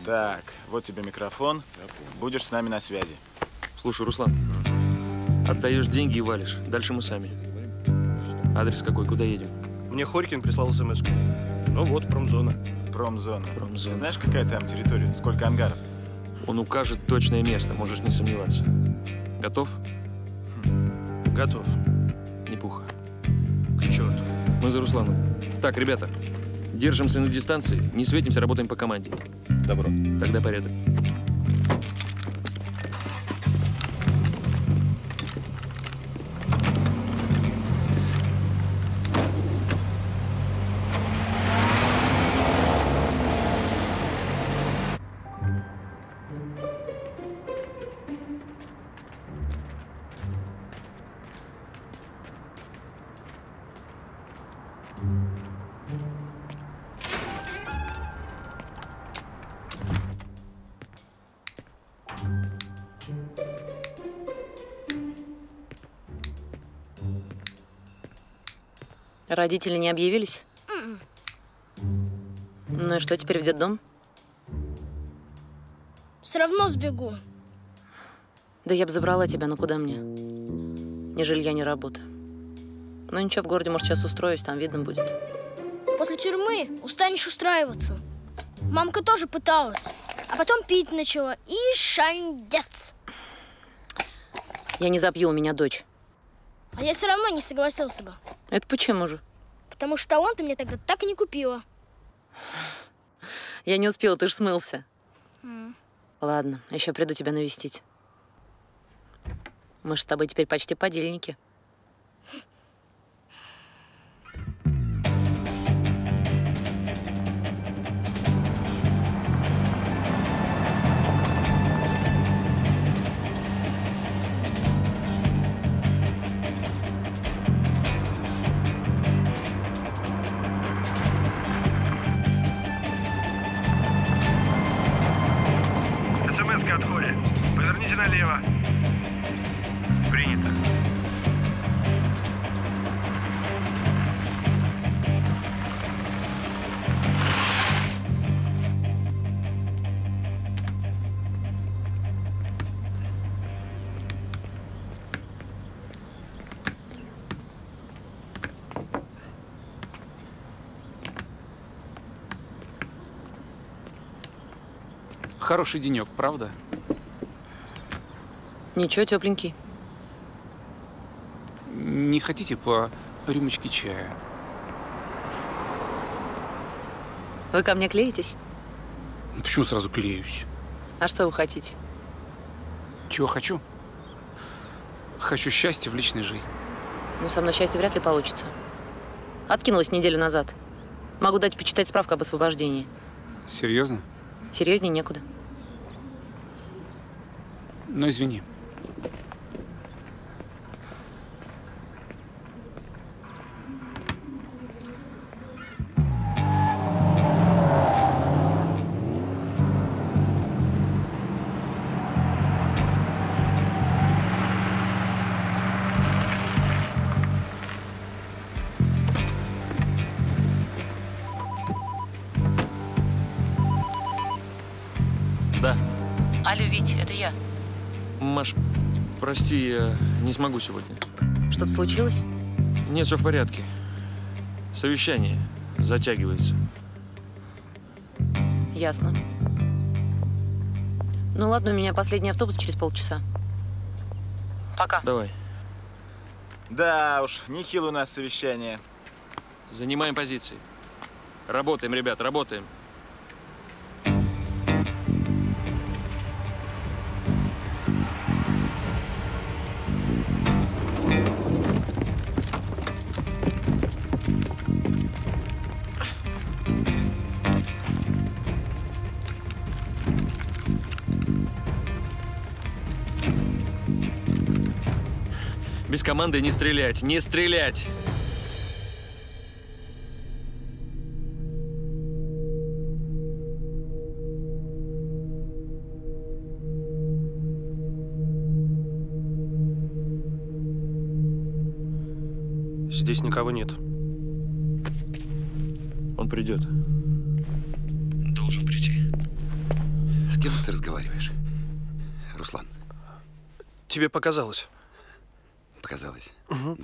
Так, вот тебе микрофон. Будешь с нами на связи. Слушай, Руслан, отдаешь деньги и валишь. Дальше мы сами. Адрес какой? Куда едем? Мне Хорькин прислал смс-ку. Ну вот, промзона. Промзона. Промзона. Ты знаешь, какая там территория? Сколько ангаров? Он укажет точное место, можешь не сомневаться. Готов? Готов. Не пуха. К черту. Мы за Русланом. Так, ребята, держимся на дистанции, не светимся, работаем по команде. Добро. Тогда порядок. Родители не объявились? Ну и что, теперь в детдом? Все равно сбегу. Да я бы забрала тебя, но куда мне? Ни жилья, ни работа. Ну ничего, в городе, может, сейчас устроюсь, там видно будет. После тюрьмы устанешь устраиваться. Мамка тоже пыталась, а потом пить начала. И шандец. Я не забью, у меня дочь. А я все равно не согласился бы. Это почему же? Потому что он ты мне тогда так и не купила. Я не успела, ты ж смылся. Ладно, еще приду тебя навестить. Мы же с тобой теперь почти подельники. Хороший денек, правда? Ничего, тепленький. Не хотите по рюмочке чая? Вы ко мне клеитесь? Почему сразу клеюсь? А что вы хотите? Чего хочу? Хочу счастья в личной жизни. Ну, со мной счастье вряд ли получится. Откинулась неделю назад. Могу дать почитать справку об освобождении. Серьезно? Серьезнее некуда. Ну, извини. Да. Алло, Вить, это я. Маш, прости, я не смогу сегодня. Что-то случилось? Нет, все в порядке. Совещание затягивается. Ясно. Ну ладно, у меня последний автобус через полчаса. Пока. Давай. Да уж, нехило у нас совещание. Занимаем позиции. Работаем, ребят, работаем. Без команды не стрелять, не стрелять! Здесь никого нет. Он придет. Должен прийти. С кем ты разговариваешь, Руслан? Тебе показалось. Показалось. Угу.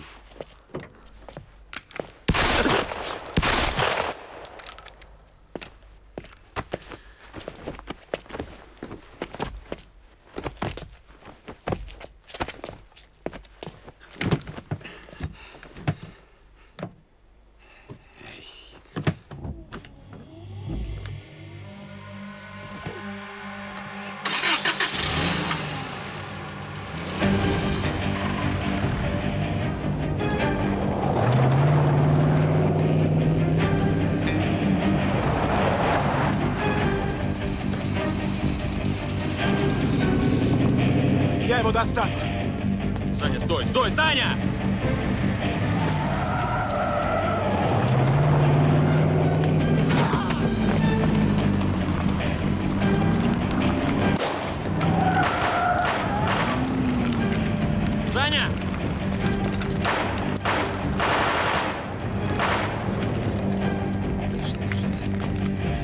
Достану. Саня, стой, стой, Саня!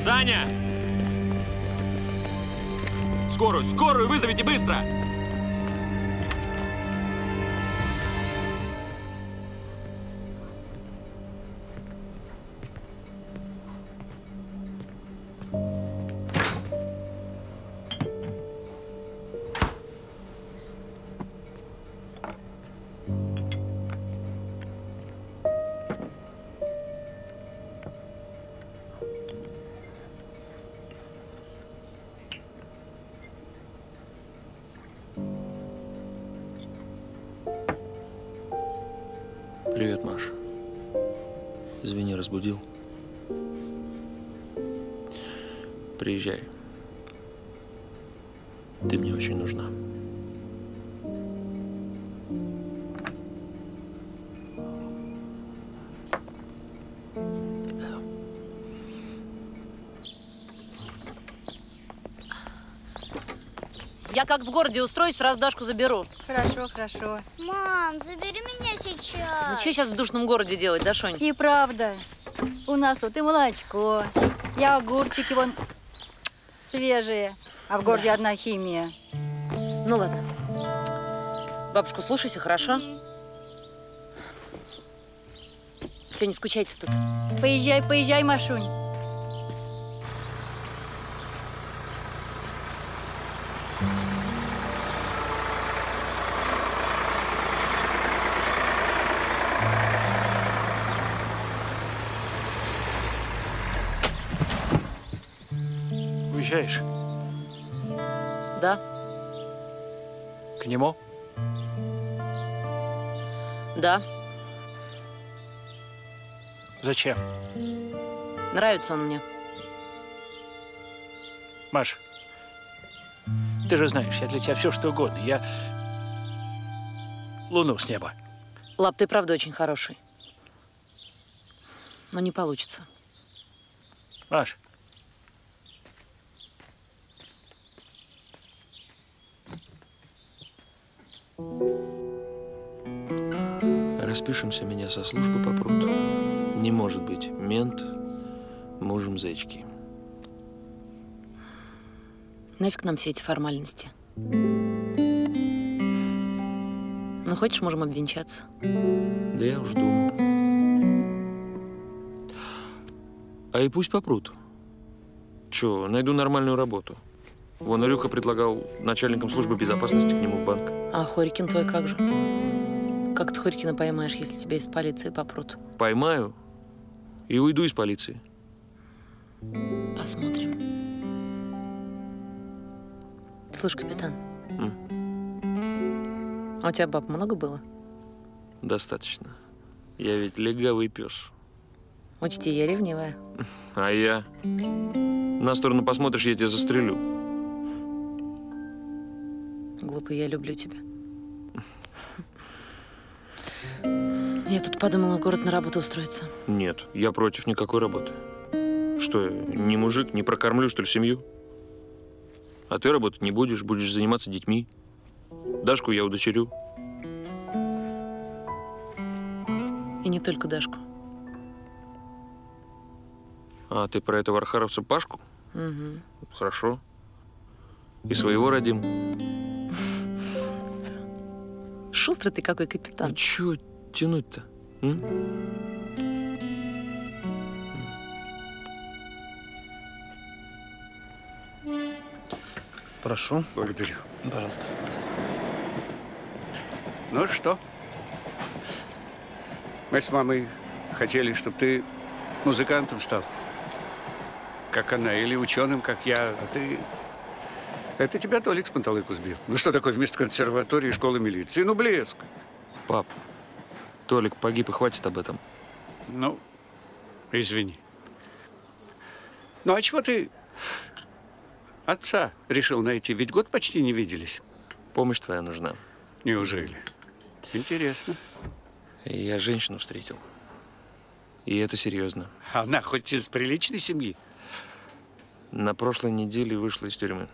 Саня! Скорую, скорую вызовите быстро! Привет, Маша. Извини, разбудил. Приезжай. Ты мне очень нужна. Я как в городе устроюсь, раздашку заберу. Хорошо, хорошо. Мам, забери меня сейчас. Ну, что сейчас в душном городе делать, Дашонь? И правда. У нас тут и молочко, и огурчики вон свежие. А в городе одна химия. Ну, ладно. Бабушку слушайся, хорошо? Все, не скучайте тут. Поезжай, поезжай, Машунь. Да. К нему? Да. Зачем? Нравится он мне. Маш, ты же знаешь, я для тебя все что угодно. Я луну с неба. Лап, ты правда очень хороший. Но не получится. Маш. Распишемся, меня со службы попрут. Не может быть мент мужем зечки. Нафиг нам все эти формальности. Ну, хочешь, можем обвенчаться. Да я уж думал. А и пусть попрут. Че, найду нормальную работу. Вон Илюха предлагал начальникам службы безопасности к нему в банк. А Хорькин твой как же? Как ты Хорькина поймаешь, если тебя из полиции попрут? Поймаю и уйду из полиции. Посмотрим. Слушай, капитан, а у тебя баб много было? Достаточно. Я ведь легавый пес. Учти, я ревнивая. А я? На сторону посмотришь, я тебя застрелю. Глупый, я люблю тебя. Я тут подумала, в город на работу устроиться. Нет, я против никакой работы. Что я, не мужик, не прокормлю, что ли, семью? А ты работать не будешь, будешь заниматься детьми. Дашку я удочерю. И не только Дашку. А ты про этого архаровца Пашку? Угу. Хорошо. И своего родим. Шустрый ты какой, капитан. Ну, чё тянуть-то? Прошу. Благодарю. Пожалуйста. Ну что? Мы с мамой хотели, чтобы ты музыкантом стал. Как она, или ученым, как я, а ты... Это тебя Толик с панталыку сбил. Ну что такое вместо консерватории и школы милиции? Ну блеск. Пап. Толик погиб, и хватит об этом. Ну, извини. Ну, а чего ты отца решил найти? Ведь год почти не виделись. Помощь твоя нужна. Неужели? Интересно. Я женщину встретил. И это серьезно. Она хоть из приличной семьи? На прошлой неделе вышла из тюрьмы.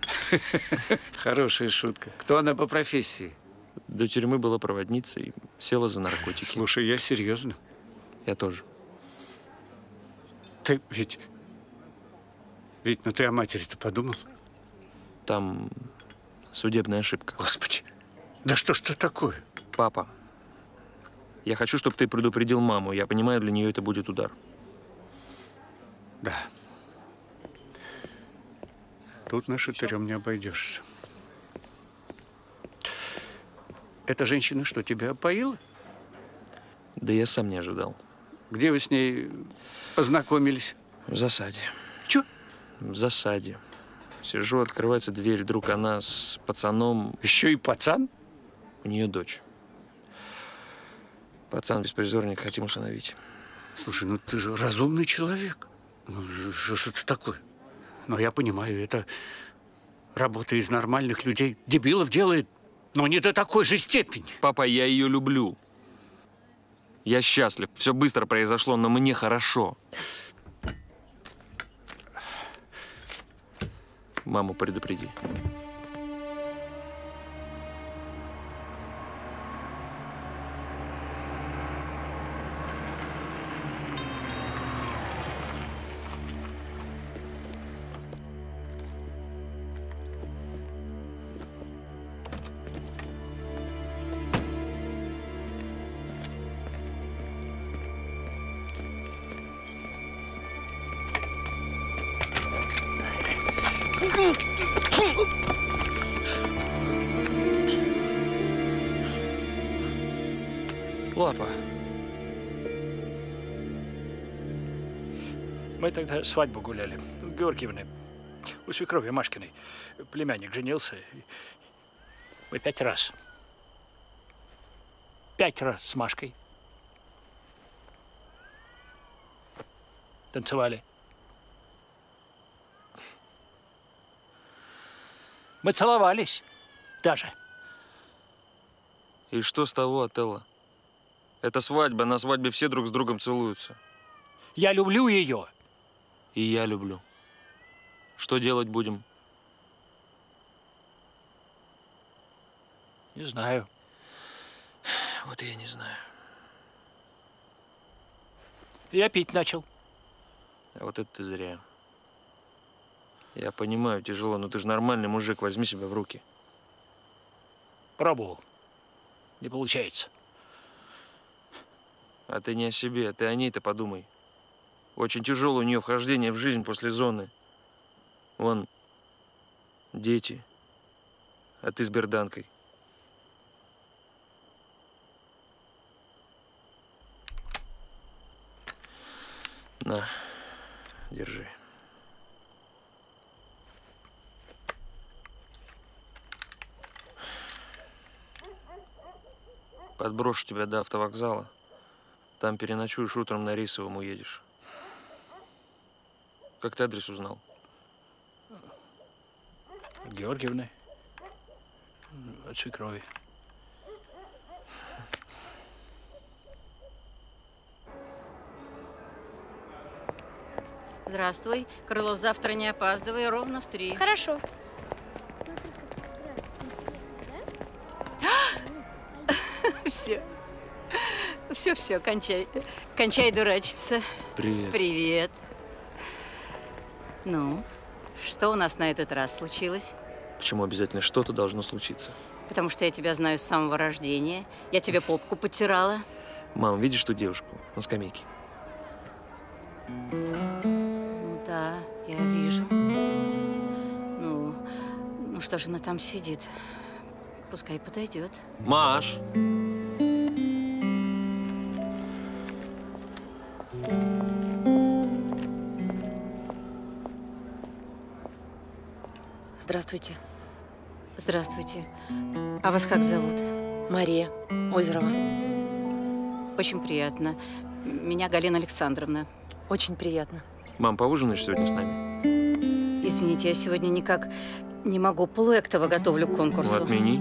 Хорошая шутка. Кто она по профессии? До тюрьмы была проводницей, села за наркотики. Слушай, я серьезно. Я тоже. Ты ведь Ведь, ну ты о матери-то подумал? Там судебная ошибка. Господи, да что ж это такое? Папа, я хочу, чтобы ты предупредил маму. Я понимаю, для нее это будет удар. Да. Тут на шатырем не обойдешься. Эта женщина что, тебя опоила? Да я сам не ожидал. Где вы с ней познакомились? В засаде. Чё? В засаде. Сижу, открывается дверь, вдруг она с пацаном… Еще и пацан? У нее дочь. Пацан-беспризорник, хотим усыновить. Слушай, ну ты же разумный человек. Ну, что это такое? Но я понимаю, это работа из нормальных людей. Дебилов делает, но не до такой же степени. Папа, я ее люблю. Я счастлив. Все быстро произошло, но мне хорошо. Маму предупреди. Мы тогда свадьбу гуляли, у Георгиевны, у свекрови Машкиной. Племянник женился. Мы 5 раз. 5 раз с Машкой. Танцевали. Мы целовались даже. И что с того, Отелло? Это свадьба, на свадьбе все друг с другом целуются. Я люблю ее. И я люблю. Что делать будем? Не знаю. Вот и я не знаю. Я пить начал. А вот это ты зря. Я понимаю, тяжело, но ты же нормальный мужик, возьми себя в руки. Пробовал. Не получается. А ты не о себе, ты о ней-то подумай. Очень тяжелое у нее вхождение в жизнь после зоны. Вон, дети, а ты с берданкой. На, держи. Подброшу тебя до автовокзала. Там переночуешь, утром на Рейсовом уедешь. Как ты адрес узнал? От Георгиевны. От свекрови. Здравствуй. Крылов, завтра не опаздывай, ровно в 3. Хорошо. Все. Все, кончай. Кончай дурачиться. Привет. Привет. Ну, что у нас на этот раз случилось? Почему обязательно что-то должно случиться? Потому что я тебя знаю с самого рождения. Я тебе попку потирала. Мам, видишь ту девушку на скамейке? Ну да, я вижу. Ну что же она там сидит? Пускай подойдет. Маш! Здравствуйте. Здравствуйте. А вас как зовут? Мария Озерова. Очень приятно. Меня Галина Александровна. Очень приятно. Мам, поужинаешь сегодня с нами? Извините, я сегодня никак не могу. Полуэктова готовлю к конкурсу. Ну, отмени.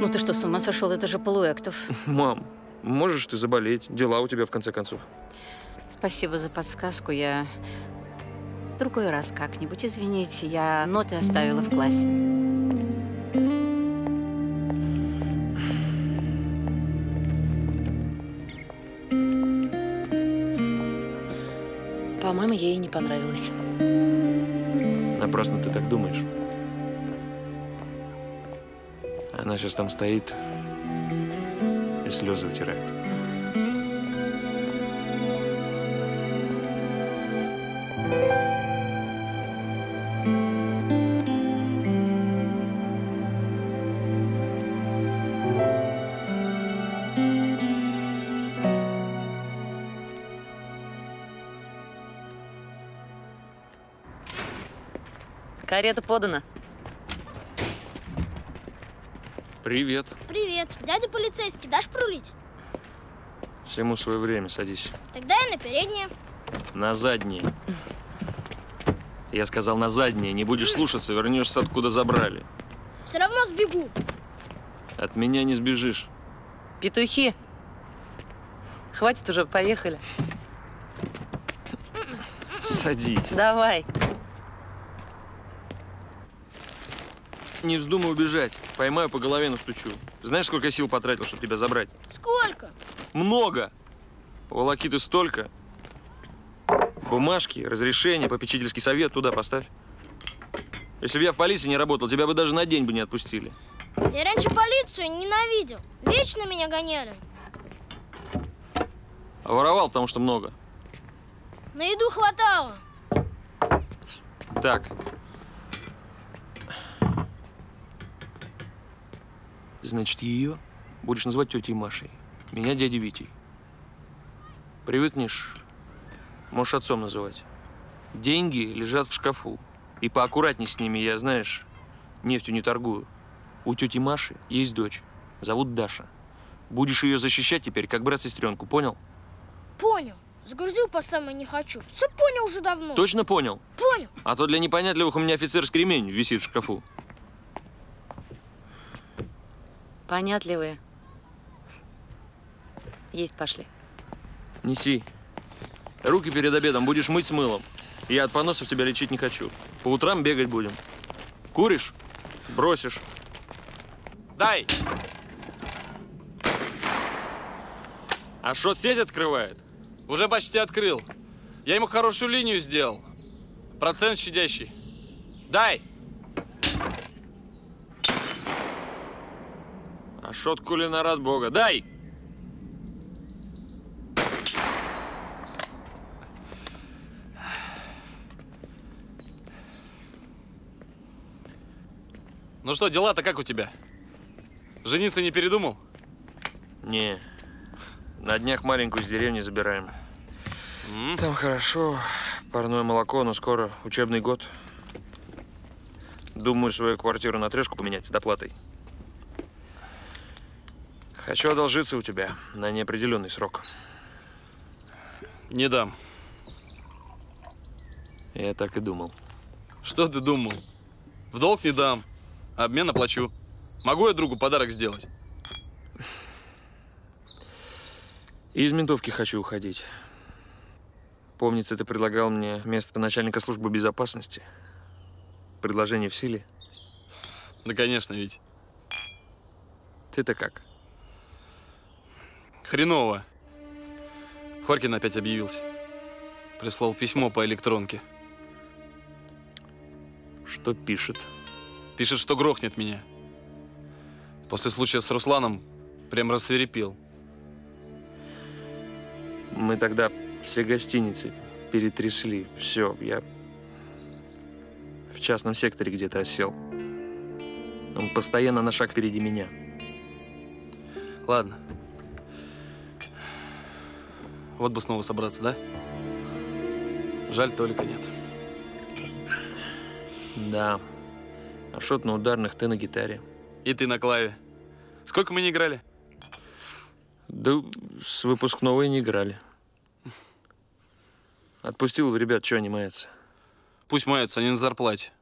Ну ты что, с ума сошел? Это же Полуэктов. Мам, можешь ты заболеть? Дела у тебя, в конце концов. Спасибо за подсказку. Я… В другой раз как-нибудь, извините, я ноты оставила в классе. По-моему, ей не понравилось. Напрасно ты так думаешь. Она сейчас там стоит и слезы утирает. Карета подана. Привет. Привет. Дядя полицейский, дашь прулить? Всему свое время, садись. Тогда я на переднее. На заднее. Я сказал на заднее. Не будешь слушаться, вернешься откуда забрали. Все равно сбегу. От меня не сбежишь. Петухи. Хватит уже, поехали. Садись. Давай. Не вздумай убежать. Поймаю, по голове настучу. Знаешь, сколько сил потратил, чтобы тебя забрать? Сколько? Много. Волоки ты столько. Бумажки, разрешения, попечительский совет туда поставь. Если бы я в полиции не работал, тебя бы даже на день бы не отпустили. Я раньше полицию ненавидел. Вечно меня гоняли. А воровал, потому что много. На еду хватало. Так. Значит, ее будешь называть тетей Машей, меня дядей Витей. Привыкнешь, можешь отцом называть. Деньги лежат в шкафу. И поаккуратней с ними, я, знаешь, нефтью не торгую. У тети Маши есть дочь, зовут Даша. Будешь ее защищать теперь, как брат-сестренку, понял? Понял. Сгрузил по самой не хочу. Все понял уже давно. Точно понял? Понял. А то для непонятливых у меня офицерский ремень висит в шкафу. Понятливые. Есть пошли. Неси. Руки перед обедом будешь мыть с мылом. Я от поносов тебя лечить не хочу. По утрам бегать будем. Куришь? Бросишь. Дай! А шо сеть открывает? Уже почти открыл. Я ему хорошую линию сделал. Процент щадящий. Дай! А шот кулинар от Бога. Дай! Ну что, дела-то как у тебя? Жениться не передумал? Не. На днях маленькую из деревни забираем. Там хорошо, парное молоко, но скоро учебный год. Думаю, свою квартиру на трешку поменять с доплатой. Хочу одолжиться у тебя на неопределенный срок. Не дам. Я так и думал. Что ты думал? В долг не дам. Обмен оплачу. Могу я другу подарок сделать? Из ментовки хочу уходить. Помнится, ты предлагал мне место начальника службы безопасности. Предложение в силе? Да, конечно, ведь. Ты-то как? Хреново. Хорькин опять объявился. Прислал письмо по электронке. Что пишет? Пишет, что грохнет меня. После случая с Русланом прям рассверепел. Мы тогда все гостиницы перетрясли. Все, я в частном секторе где-то осел. Он постоянно на шаг впереди меня. Ладно. Вот бы снова собраться, да? Жаль, только нет. Да. А шот на ударных, ты на гитаре. И ты на клаве. Сколько мы не играли? Да с выпускного и не играли. Отпустил бы ребят, чего они маются? Пусть маются, они на зарплате.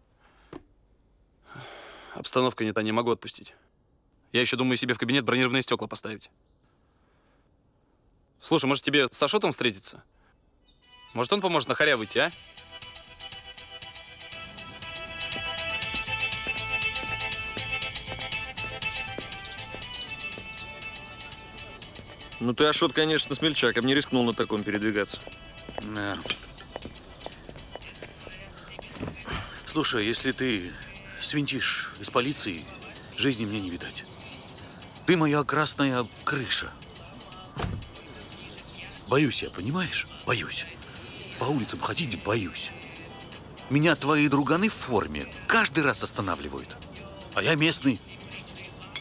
Обстановка не та, не могу отпустить. Я еще думаю себе в кабинет бронированные стекла поставить. Слушай, может, тебе с Ашотом встретиться? Может, он поможет на хоря выйти, а? Ну, ты, Ашот, конечно, смельчак. Я бы не рискнул на таком передвигаться. Да. Слушай, если ты свинтишь из полиции, жизни мне не видать. Ты моя красная крыша. Боюсь я, понимаешь? Боюсь. По улицам ходить боюсь. Меня твои друганы в форме каждый раз останавливают. А я местный.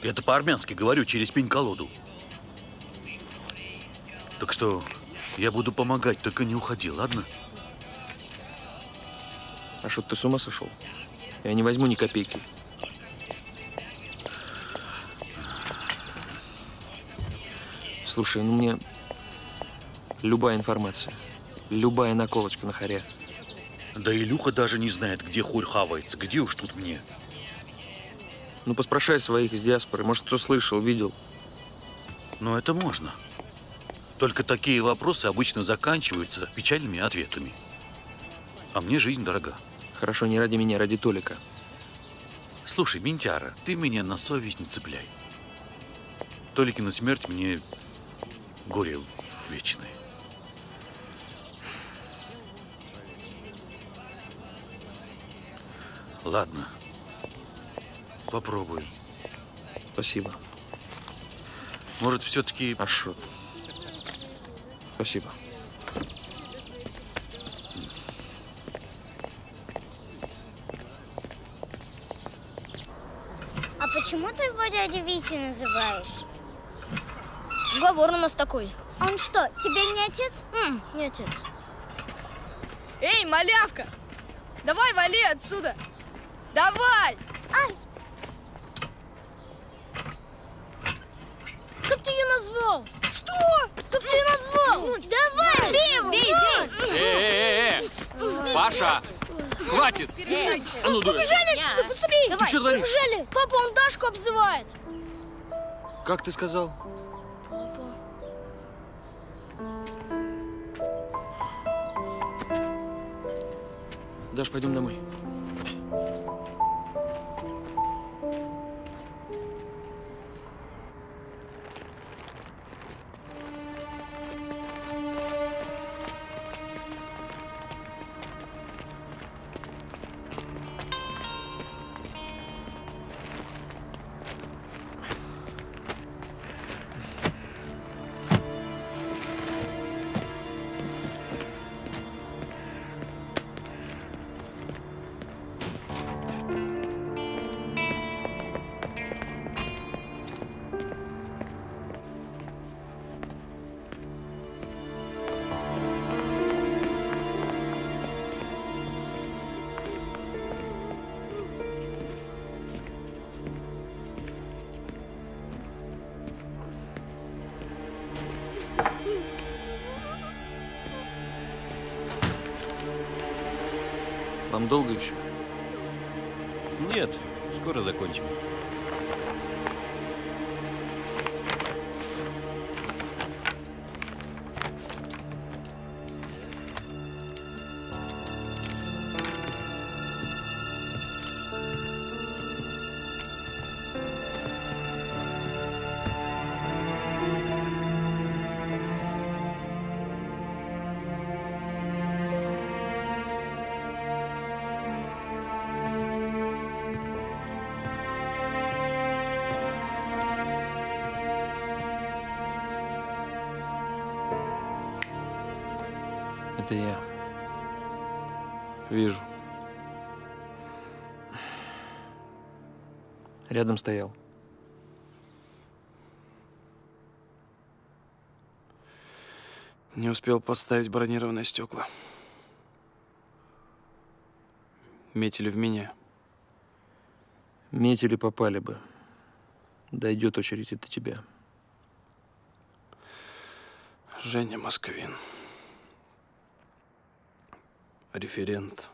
Это по-армянски говорю, через пень-колоду. Так что я буду помогать, только не уходи, ладно? А что, ты с ума сошел? Я не возьму ни копейки. Слушай, ну мне любая информация, любая наколочка на хоря. Да Илюха даже не знает, где хорь хавается, где уж тут мне. Ну, поспрашай своих из диаспоры, может, кто слышал, видел. Ну, это можно. Только такие вопросы обычно заканчиваются печальными ответами. А мне жизнь дорога. Хорошо, не ради меня, ради Толика. Слушай, ментяра, ты меня на совесть не цепляй. Толикина смерть мне горе вечное. Ладно, попробую. Спасибо. Может, все-таки… А что? Спасибо. А почему ты его дядя Витя называешь? Уговор у нас такой. Он что, тебе не отец? Не отец. Эй, малявка! Давай вали отсюда! Давай! Ай! Как ты ее назвал? Что? Как ты ее назвал? Давай! Бей! Паша! Хватит! А ну, побежали отсюда, быстрее! Давай. Ты что творишь? Побежали! Папа, он Дашку обзывает! Как ты сказал? Папа. Даш, пойдем домой. Вам долго еще? Нет, скоро закончим. Это я. Вижу. Рядом стоял. Не успел подставить бронированное стекла. Метили в меня. Метили, попали бы. Дойдет очередь и до тебя. Женя Москвин. Референт.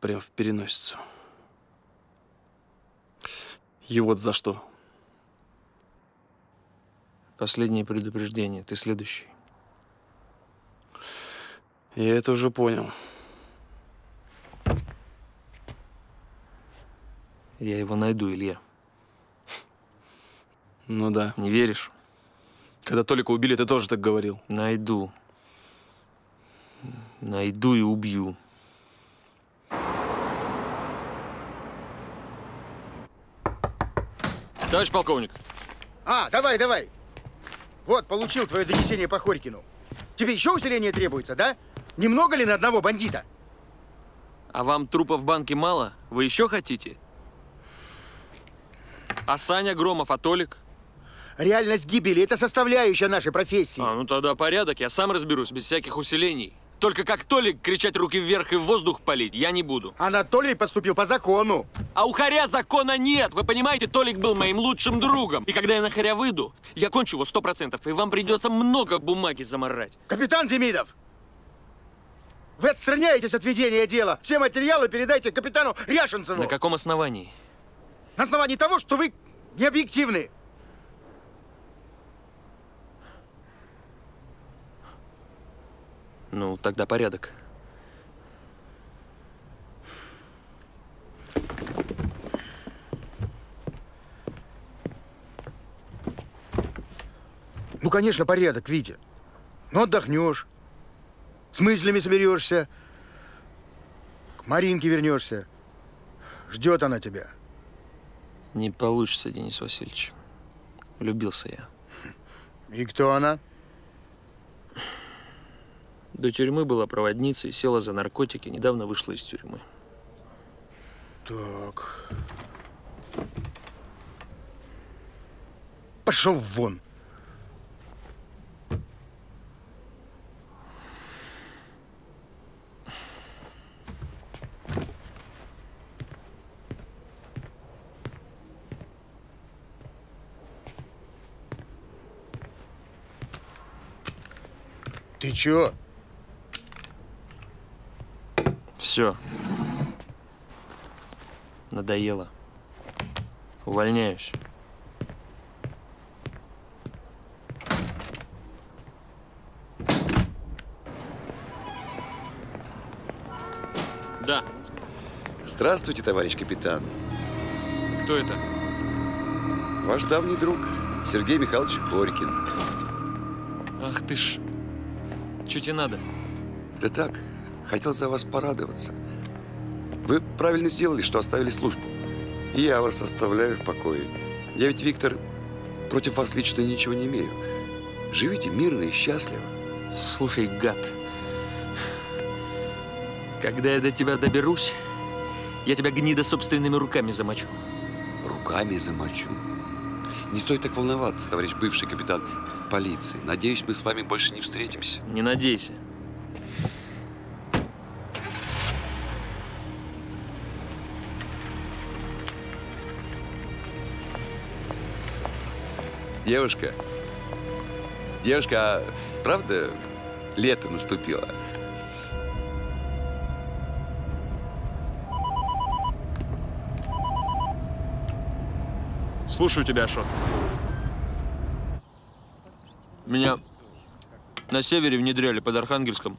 Прям в переносицу. И вот за что. Последнее предупреждение. Ты следующий. Я это уже понял. Я его найду, Илья. Ну да. Не веришь? Когда Толика убили, ты тоже так говорил. Найду. Найду и убью. Товарищ полковник. А, давай, давай. Вот, получил твое донесение по Хорькину. Тебе еще усиление требуется, да? Немного ли на одного бандита? А вам трупа в банке мало? Вы еще хотите? А Саня Громов, а Толик? Реальность гибели – это составляющая нашей профессии. А, ну тогда порядок, я сам разберусь, без всяких усилений. Только как Толик кричать руки вверх и в воздух палить, я не буду. Анатолий поступил по закону. А у Харя закона нет. Вы понимаете, Толик был моим лучшим другом. И когда я на Харя выйду, я кончу его 100%. И вам придется много бумаги заморать. Капитан Демидов! Вы отстраняетесь от ведения дела. Все материалы передайте капитану Ряшенцеву. На каком основании? На основании того, что вы не объективны. Ну, тогда порядок. Ну, конечно, порядок, Витя. Ну, отдохнешь, с мыслями соберешься, к Маринке вернешься. Ждет она тебя. Не получится, Денис Васильевич. Влюбился я. И кто она? До тюрьмы была проводницей, села за наркотики, недавно вышла из тюрьмы. Так. Пошел вон. Ты чё? Все. Надоело. Увольняюсь. Да. Здравствуйте, товарищ капитан. Кто это? Ваш давний друг, Сергей Михайлович Хорькин. Ах ты ж. Чё тебе надо? Да так. Хотел за вас порадоваться. Вы правильно сделали, что оставили службу. И я вас оставляю в покое. Я ведь, Виктор, против вас лично ничего не имею. Живите мирно и счастливо. Слушай, гад, когда я до тебя доберусь, я тебя, гнида, собственными руками замочу. Руками замочу? Не стоит так волноваться, товарищ бывший капитан полиции. Надеюсь, мы с вами больше не встретимся. Не надейся. Девушка, девушка, а правда лето наступило? Слушаю тебя, Ашот. Меня на севере внедряли под Архангельском.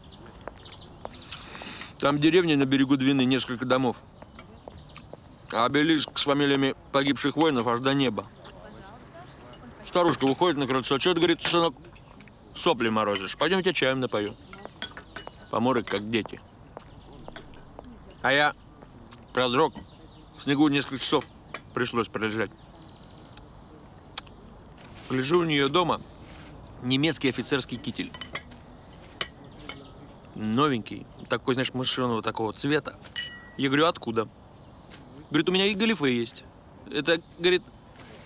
Там деревня на берегу Двины, несколько домов. А обелиск с фамилиями погибших воинов аж до неба. Старушка выходит на крыльцо, что-то говорит, сынок, сопли морозишь. Пойдем, тебя чаем напою. Поморок, как дети. А я продрог. В снегу несколько часов пришлось пролежать. Лежу у нее дома, немецкий офицерский китель. Новенький, такой, знаешь, мышиного такого цвета. Я говорю, откуда? Говорит, у меня и галифе есть. Это, говорит...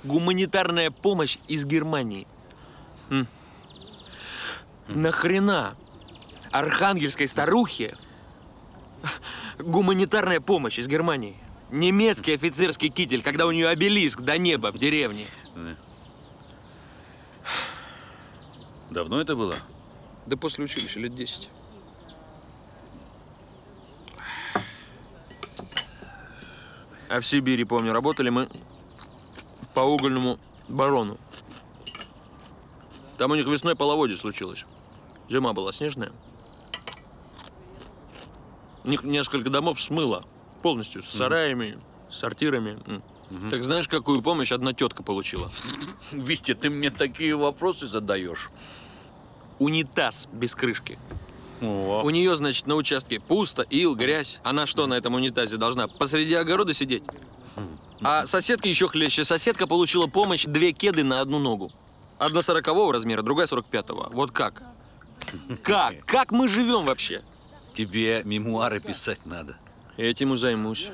Гуманитарная помощь из Германии. Нахрена архангельской старухе гуманитарная помощь из Германии? Немецкий офицерский китель, когда у нее обелиск до неба в деревне. Давно это было? Да после училища, лет 10. А в Сибири, помню, работали мы по угольному барону. Там у них весной половодье случилось. Зима была снежная. У них несколько домов смыло. Полностью. С сараями, сортирами. Так знаешь, какую помощь одна тетка получила? Витя, ты мне такие вопросы задаешь. Унитаз без крышки. О. У нее, значит, на участке пусто, ил, грязь. Она что на этом унитазе должна? Посреди огорода сидеть? А соседка еще хлеще. Соседка получила помощь 2 кеды на 1 ногу. Одна 40-го размера, другая 45-го. Вот как? Как? Как мы живем вообще? Тебе мемуары писать надо. Этим и займусь.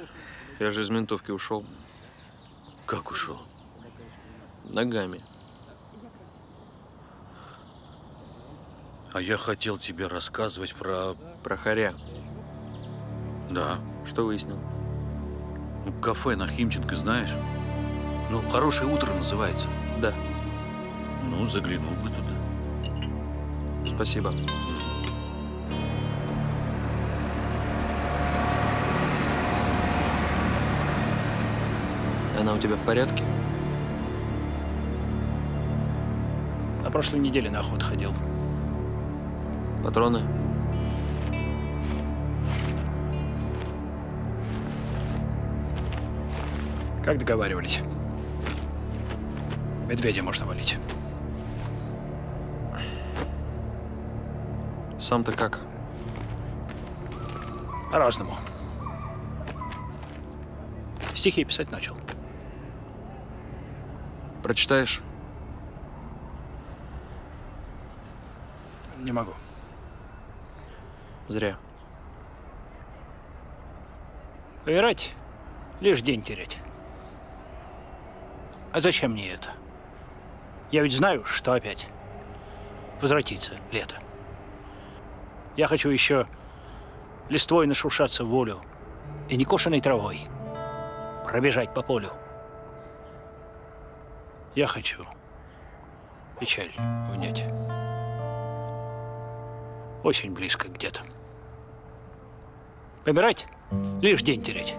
Я же из ментовки ушел. Как ушел? Ногами. А я хотел тебе рассказывать про… Про Харя. Да. Что выяснил? Ну, кафе на Химченко, знаешь? Ну, «Хорошее утро» называется. Да. Ну, заглянул бы туда. Спасибо. Она у тебя в порядке? На прошлой неделе на охоту ходил. Патроны? Как договаривались? Медведя можно валить. Сам-то как? По-разному. Стихи писать начал. Прочитаешь? Не могу. Зря. Выбирать, лишь день терять. А зачем мне это? Я ведь знаю, что опять возвратится лето. Я хочу еще листвой нашуршаться в волю и некошенной травой пробежать по полю. Я хочу печаль унять. Очень близко где-то. Помирать, лишь день терять.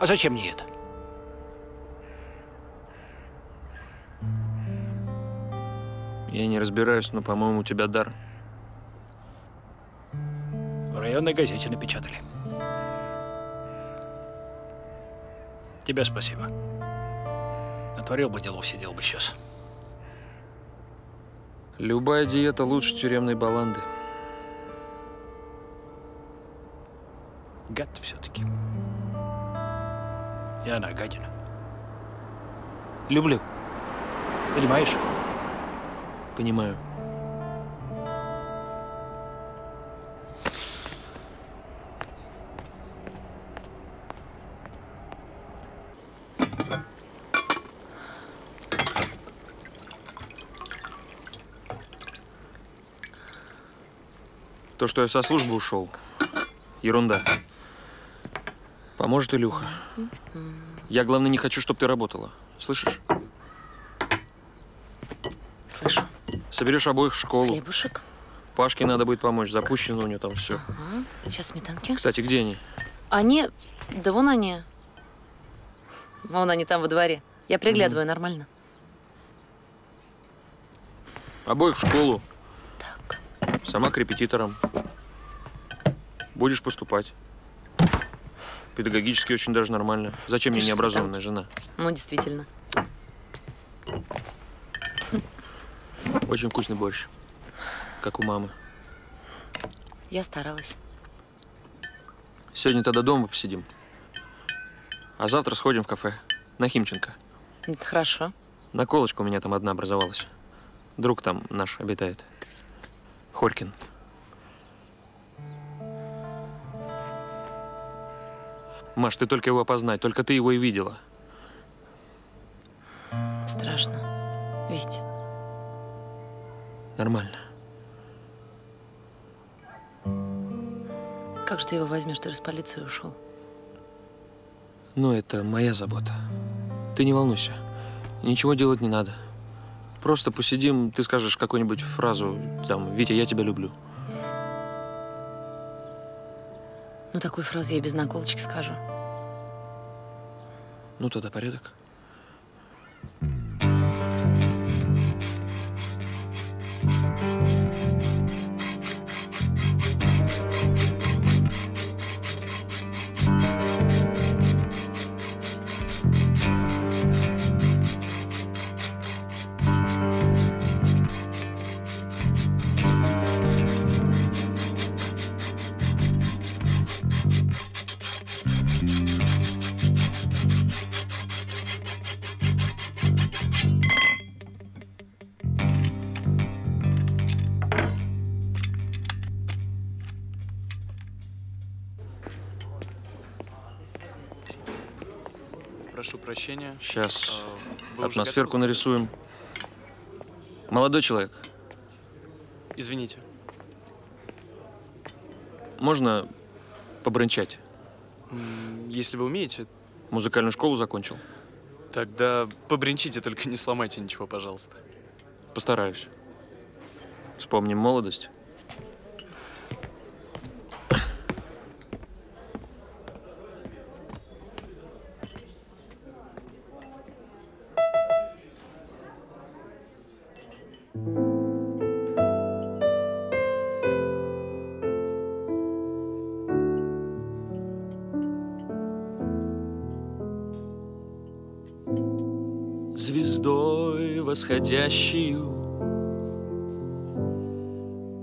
А зачем мне это? Я не разбираюсь, но, по-моему, у тебя дар. В районной газете напечатали. Тебе спасибо. Натворил бы делов, сидел бы сейчас. Любая диета лучше тюремной баланды. Гад все-таки. И она гадина. Люблю. Понимаешь? Понимаю. То, что я со службы ушел, ерунда. Поможет Илюха. Я, главное, не хочу, чтобы ты работала. Слышишь? Слышу. Соберешь обоих в школу. Хлебушек. Пашке надо будет помочь. Запущено у нее там все. Ага. Сейчас сметанки. Кстати, где они? Они… Да вон они. Вон они там во дворе. Я приглядываю нормально. Обоих в школу. Так. Сама к репетиторам. Будешь поступать. Педагогически очень даже нормально. Зачем мне необразованная жена? Ну, действительно. Очень вкусный борщ, как у мамы. Я старалась. Сегодня тогда дома посидим, а завтра сходим в кафе на Химченко. Это хорошо. Наколочка у меня там одна образовалась. Друг там наш обитает. Хорькин. Маш, ты только его опознай, только ты его и видела. Страшно, Вить. Нормально. Как же ты его возьмешь? Ты же с полиции ушел. Ну, это моя забота. Ты не волнуйся. Ничего делать не надо. Просто посидим, ты скажешь какую-нибудь фразу, там, Витя, я тебя люблю. Ну, такую фразу я без наколочки скажу. Ну, тогда порядок. прошу прощения. Сейчас атмосферку нарисуем. Молодой человек. Извините. Можно побрынчать? Если вы умеете. Музыкальную школу закончил. Тогда побринчите, только не сломайте ничего, пожалуйста. Постараюсь. Вспомним молодость. Звездой восходящую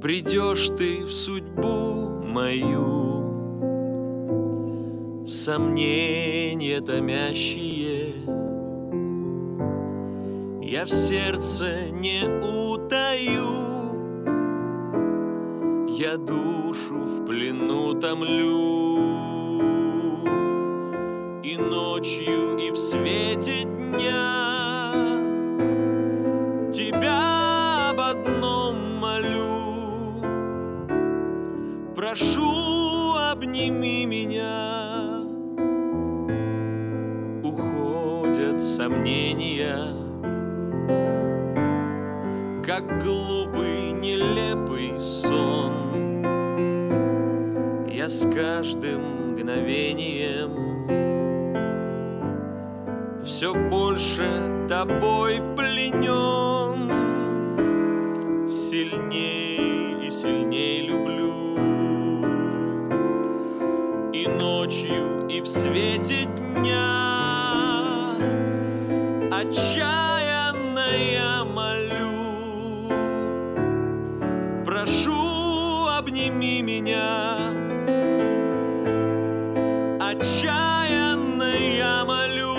придешь ты в судьбу мою, сомнения томящие я в сердце не утаю, я душу в плену томлю и ночью, и в свете дня. Прошу, обними меня. Уходят сомнения, как глупый, нелепый сон. Я с каждым мгновением все больше тобой пленен. Сильней и сильней люблю. И ночью, и в свете дня отчаянно я молю. Прошу, обними меня. Отчаянно я молю.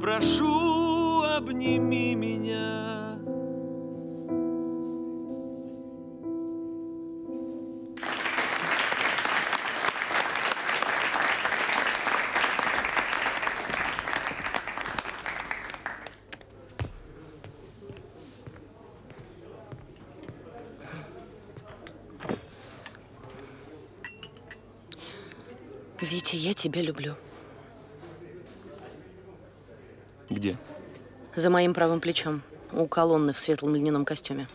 Прошу, обними меня. Витя, я тебя люблю. Где? За моим правым плечом, у колонны в светлом льняном костюме.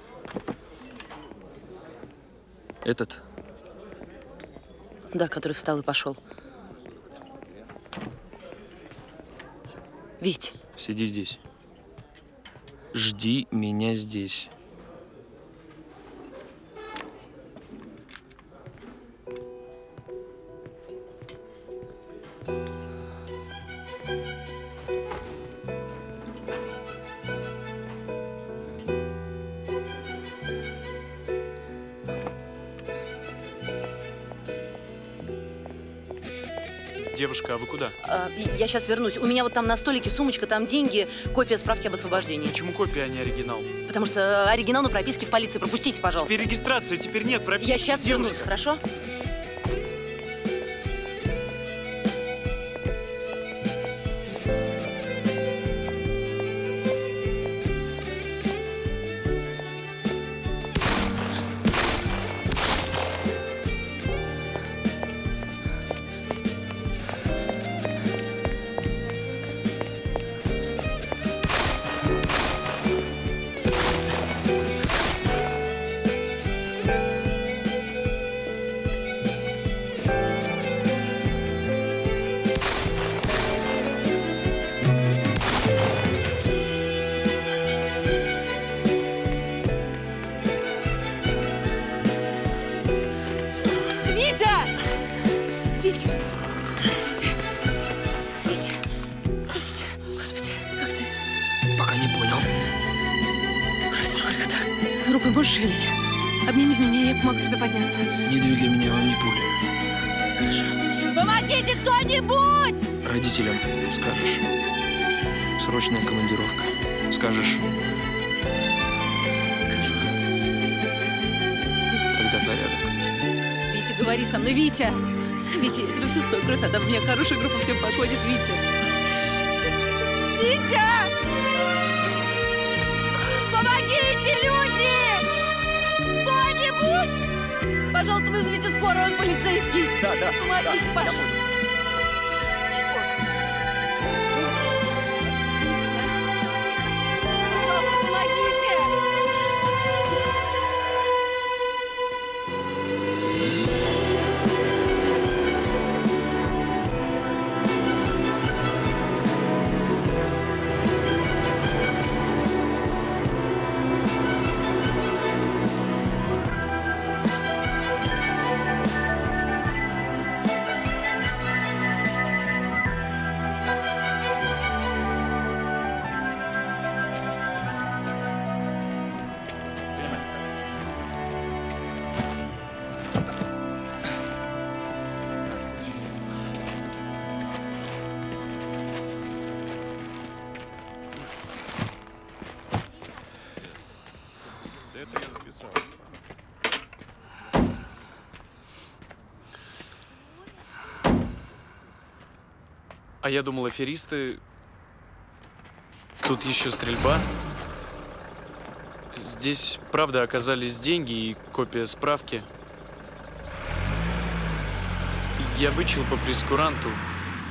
Этот? Да, который встал и пошел. Вить. Сиди здесь. Жди меня здесь. Девушка, а вы куда? Я сейчас вернусь. У меня вот там на столике сумочка, там деньги, копия справки об освобождении. Почему копия, а не оригинал? Потому что оригинал на прописке в полиции. Пропустите, пожалуйста. Теперь регистрация, теперь нет прописки. Я сейчас вернусь, хорошо? Обними меня, я помогу тебе подняться. Не двигай меня, вам не пуля. Хорошо. Помогите кто-нибудь! Родителям скажешь. Срочная командировка. Скажешь. Скажу. Витя. Тогда порядок. Витя, говори со мной, Витя! Витя, я тебе всю свою кровь отдам. У меня хорошая группа всем подходит, Витя. Витя! Помогите, люди! Кто-нибудь! Пожалуйста, вызовите скорую, он полицейский. Да, да. Помогите, да, пожалуйста. А я думал, аферисты. Тут еще стрельба. Здесь, правда, оказались деньги и копия справки. Я вычел по прескуранту,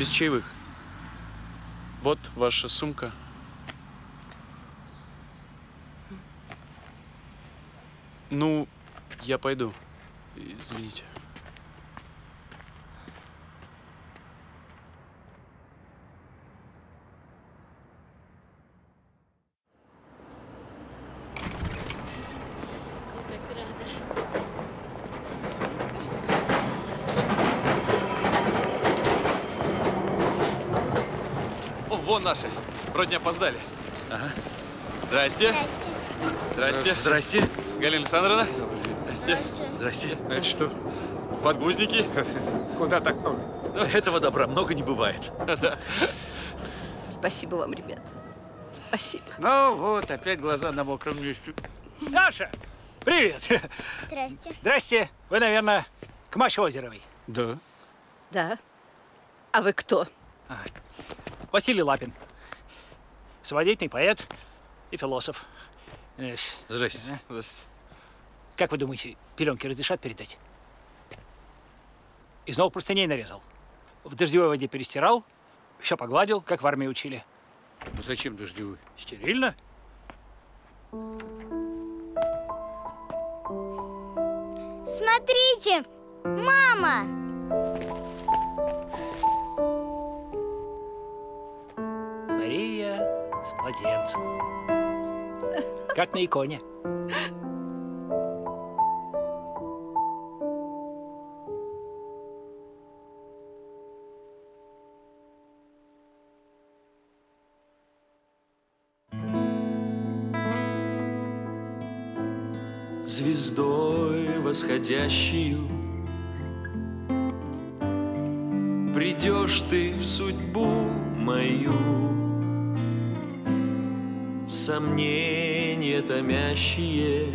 без чаевых. Вот ваша сумка. Ну, я пойду. Извините. Наши. Вроде не опоздали. Ага. Здрасте. Здрасте. Здрасте. Галина Александровна. Здрасте. Здрасте. Это что? Подгузники. Куда так много? Ну, этого добра много не бывает. Спасибо вам, ребята. Спасибо. Ну вот, опять глаза на мокром месте. Даша, привет. Здрасте. Здрасте. Вы, наверное, к Маше Озеровой. Да. Да. А вы кто? А. Василий Лапин. Самодеятельный поэт и философ. Здравствуйте. Как вы думаете, пеленки разрешат передать? И снова простыней нарезал. В дождевой воде перестирал, все погладил, как в армии учили. Ну зачем дождевой? Стерильно. Смотрите, мама! Мария с младенцем. Как на иконе. Звездой восходящую придешь ты в судьбу мою. Сомнения томящие